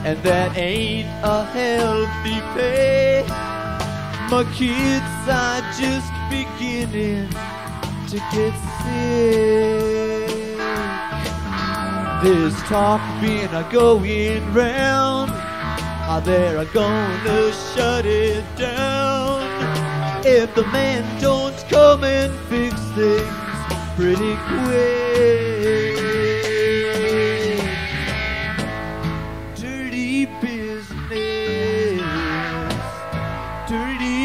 and that ain't a healthy pay. My kids are just beginning to get sick. There's talk being a going round, how they're gonna shut it down. If the man don't come and fix things pretty quick. Dirty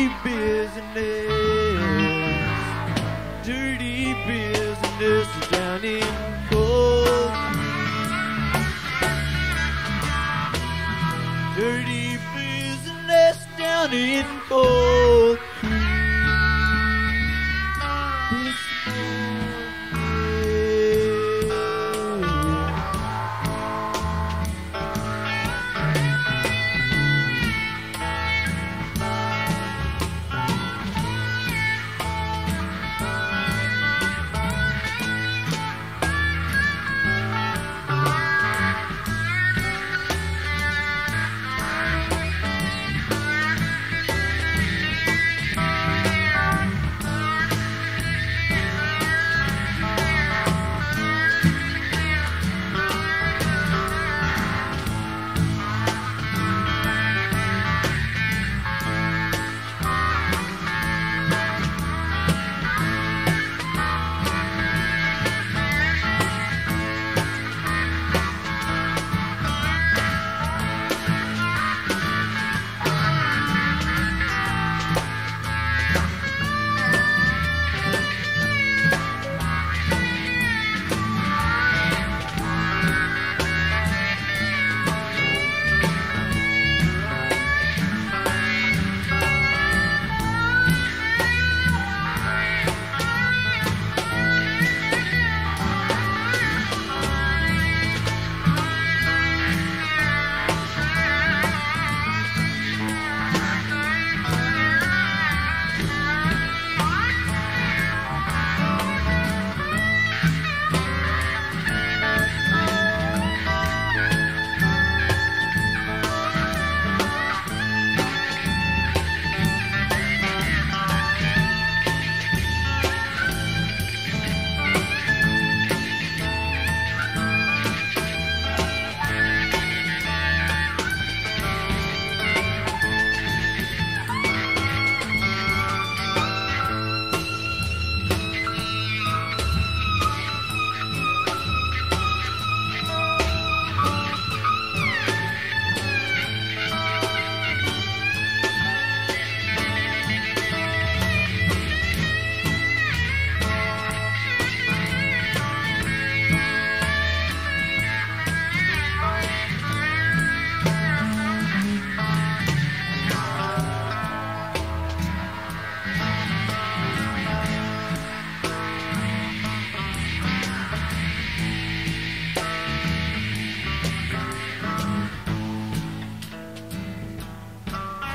business down in Cold Creek. Dirty business down in Cold Creek.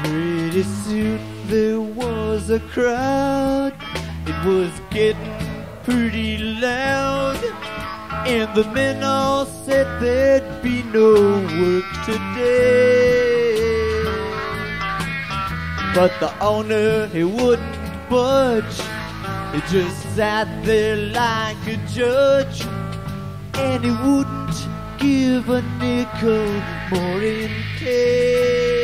Pretty soon there was a crowd. It was getting pretty loud. And the men all said there'd be no work today. But the owner, he wouldn't budge. He just sat there like a judge. And he wouldn't give a nickel more in pay.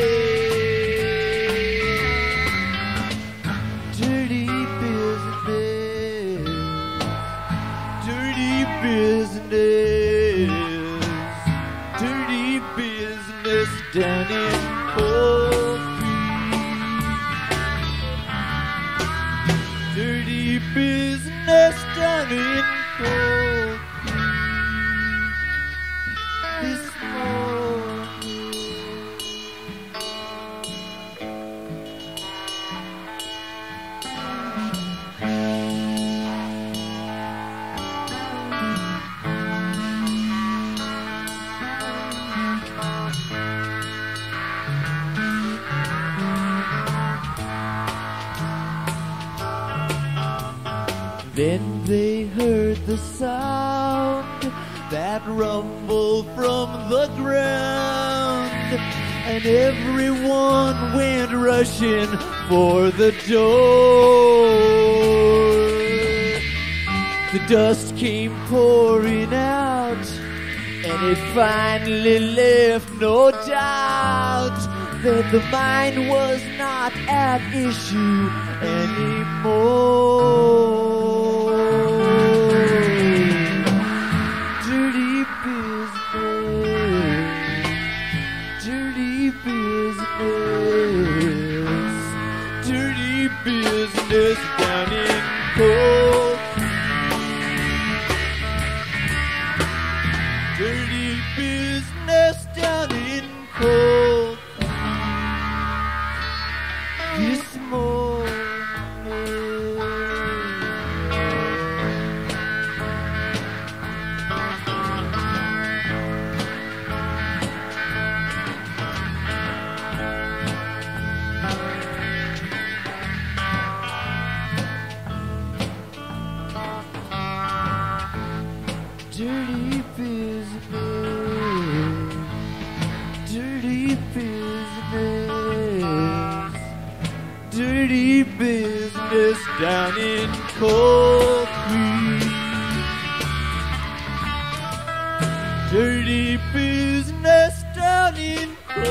Dirty business, down in Portland. Dirty business down in Portland. This Then they heard the sound, that rumble from the ground, and everyone went rushing for the door. The dust came pouring out, and it finally left no doubt that the mine was not at issue anymore. Business down in Portland. Dirty business down in Portland. This business down in Cold Creek. Dirty business down in Cold Creek.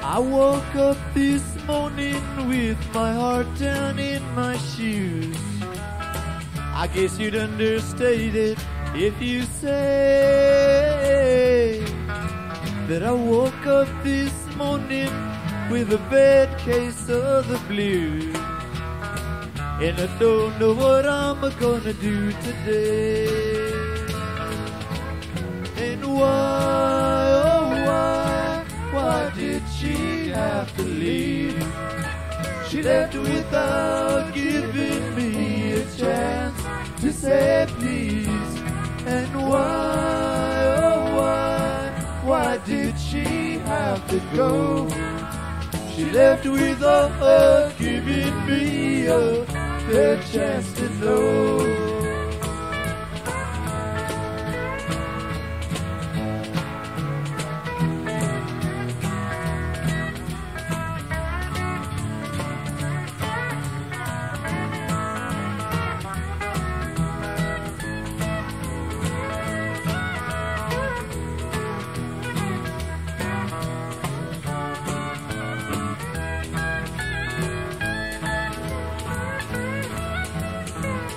I woke up this morning with my heart down in my shoes. I guess you'd understate it if you say that I woke up this morning with a bad case of the blues. And I don't know what I'm gonna do today. left without giving me a chance to say please. And why, oh why did she have to go? She left without giving me a fair chance to know.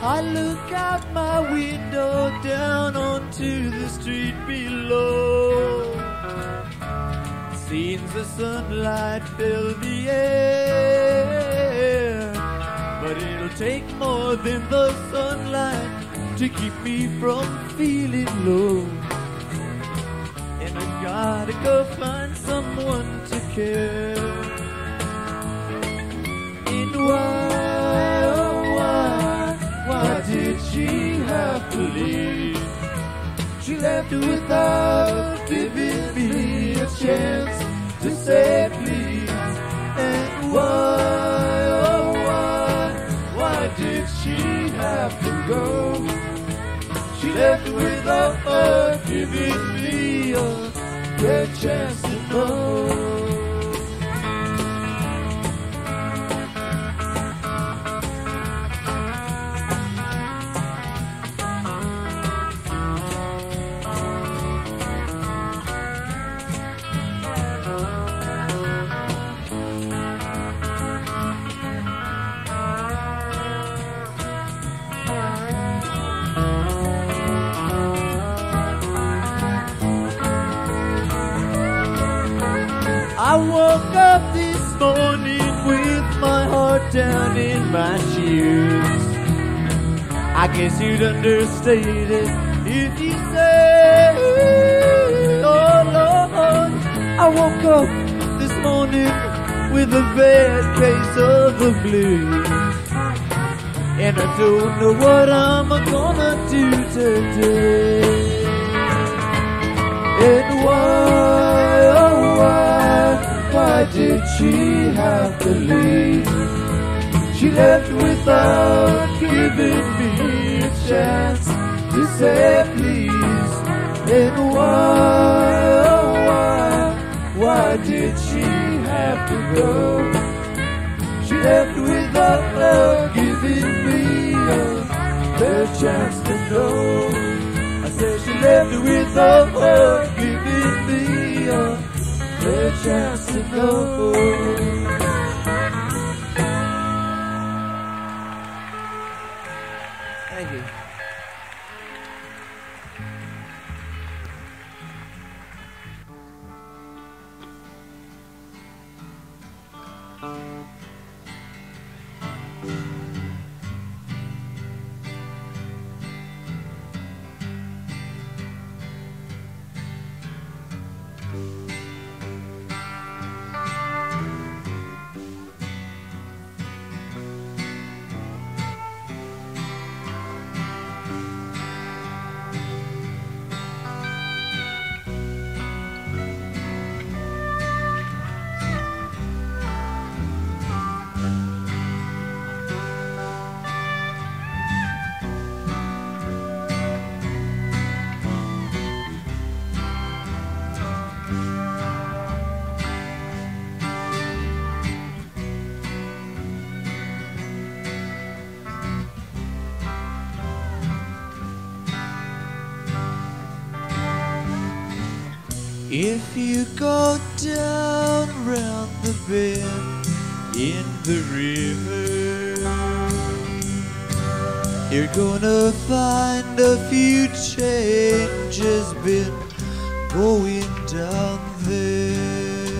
I look out my window down onto the street below. Seems the sunlight fill the air, but it'll take more than the sunlight to keep me from feeling low. And I gotta go find someone to care. And why? Why did she have to leave? She left without giving me a chance to say please. And why, oh why did she have to go? She left without giving me a fair chance to know. I woke up this morning with my heart down in my shoes. I guess you'd understand it if you said, oh Lord. I woke up this morning with a bad case of the blues, and I don't know what I'm gonna do today. And why, oh why, why did she have to leave? She left without giving me a chance to say please. And why, oh why did she have to go? She left without giving me a fair chance to know. I said she left without giving me a fair chance to go. Thank you. If you go down round the bend in the river, you're gonna find a few changes been going down there.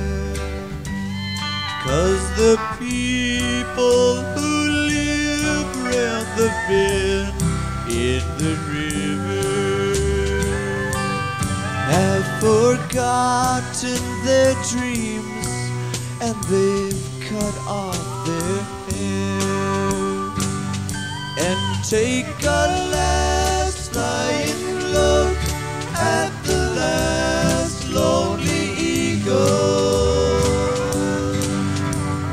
'Cause the people who live round the bend in the river have forgotten their dreams, and they've cut off their Take a last flying look at the last lonely eagle.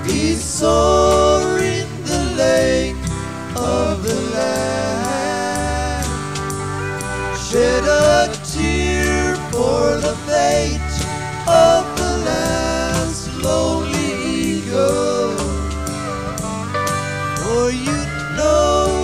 He saw in the lake of the land, shed a tear for the fate of the last lonely eagle. For you know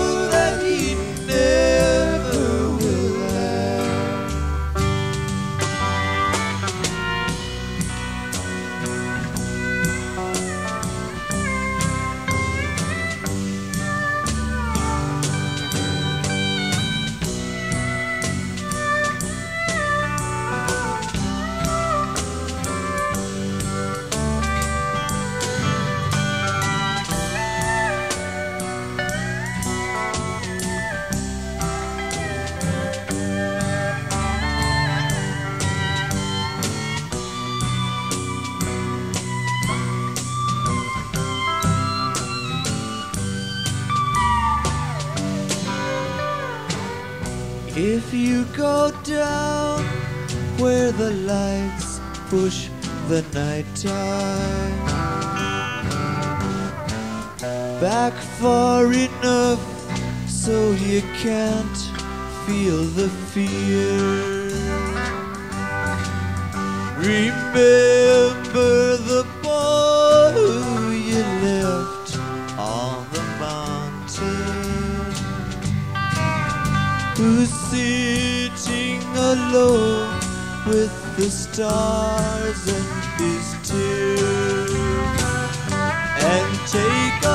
go down where the lights push the night time back far enough so you can't feel the fear. Remember the boy who you left on the mountain, who sees alone with the stars and his tears, and take a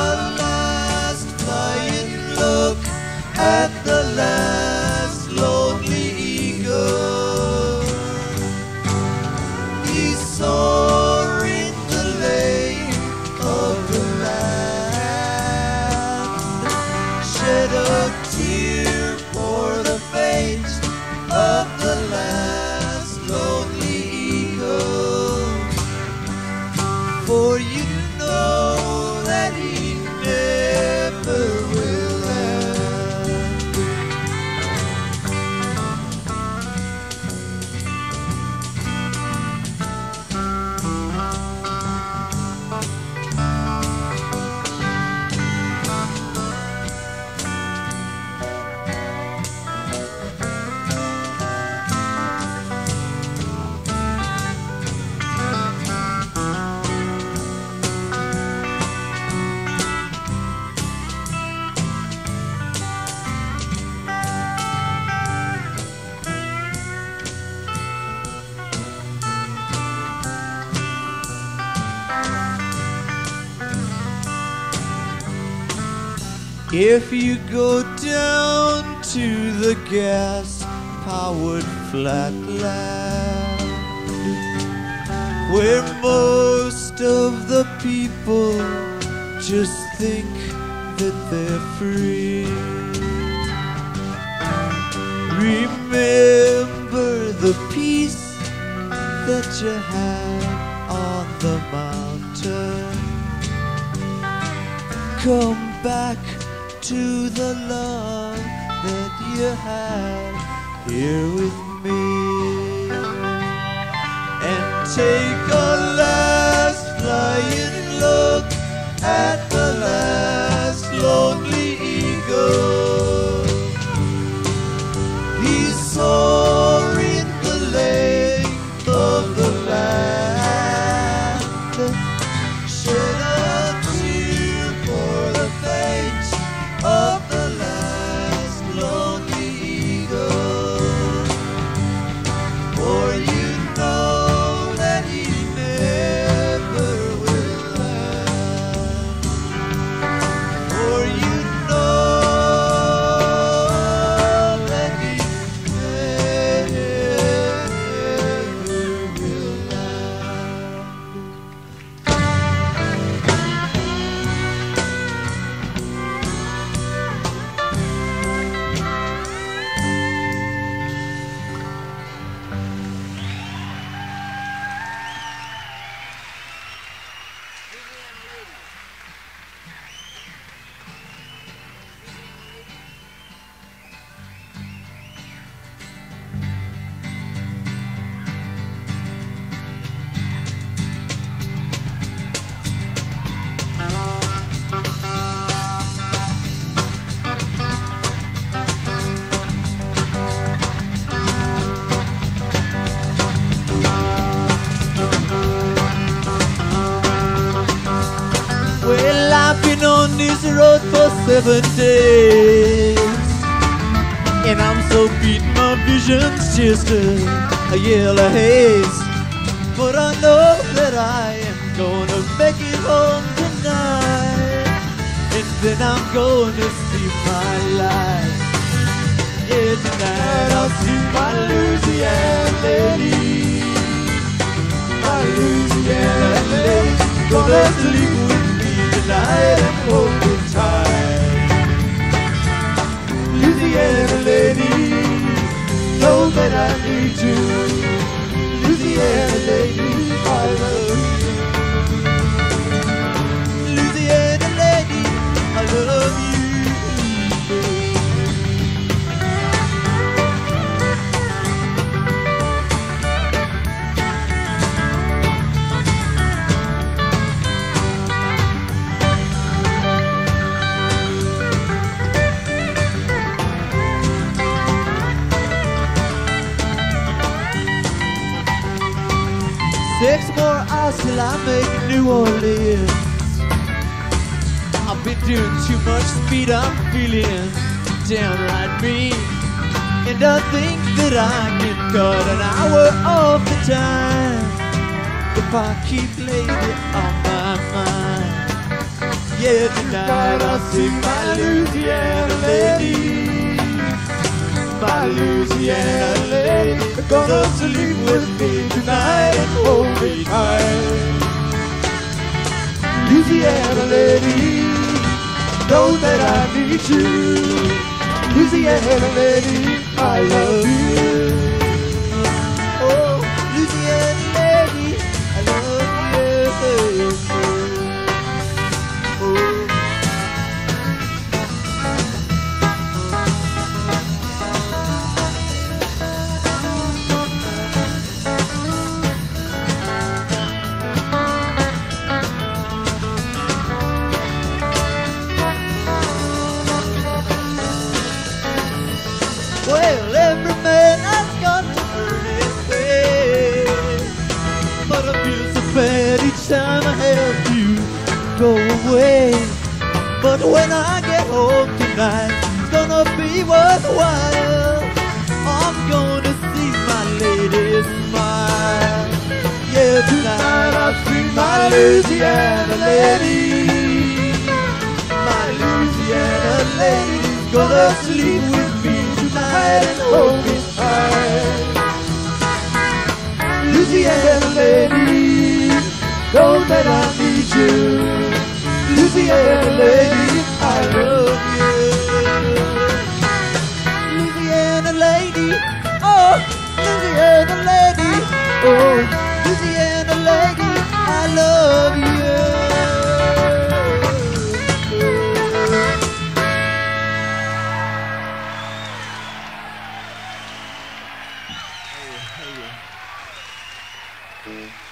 last flying look at the last lonely eagle. He saw in the lake of the land, shed a tear for the fate of the last lonely eagle, for you know that he never will if you go down to the gas-powered flatland, where most of the people just think that they're free, remember the peace that you had on the mountain. Come back to the love that you have here with me, and take a last flying look at the last lonely eagle. He saw in the lake of the land, shed a tear for the fate of the last lonely eagle, for you know that he never will. knees the road for 7 days. And I'm so beat, my vision's just a yellow haze. But I know that I am gonna make it home tonight, and then I'm gonna see my life. Yeah, tonight I'll see my Louisiana lady, my Louisiana lady. Gonna sleep with me tonight and hold me tight. Louisiana lady, know that I need you. Louisiana lady, I love you. Louisiana lady, I love you. Till I make New Orleans. I've been doing too much speed, I'm feeling downright mean. And I think that I can cut an hour off the time if I keep lady on my mind. Yeah, tonight I'll see my Louisiana lady, my Louisiana lady. Gonna sleep with me tonight and hold me tight. Louisiana lady, know that I need you. Louisiana lady, I love you. Oh, Louisiana lady, I love you. Oh. Time I help you go away, but when I get home tonight, it's gonna be worthwhile. I'm gonna see my lady smile. Yeah, tonight I'll see my Louisiana lady, my Louisiana lady. Gonna sleep with me tonight and hold me tight. Louisiana lady, know that I need you. Louisiana lady, I love you. Louisiana lady, oh, Louisiana lady, oh, Louisiana lady, I love you. Hey, hey.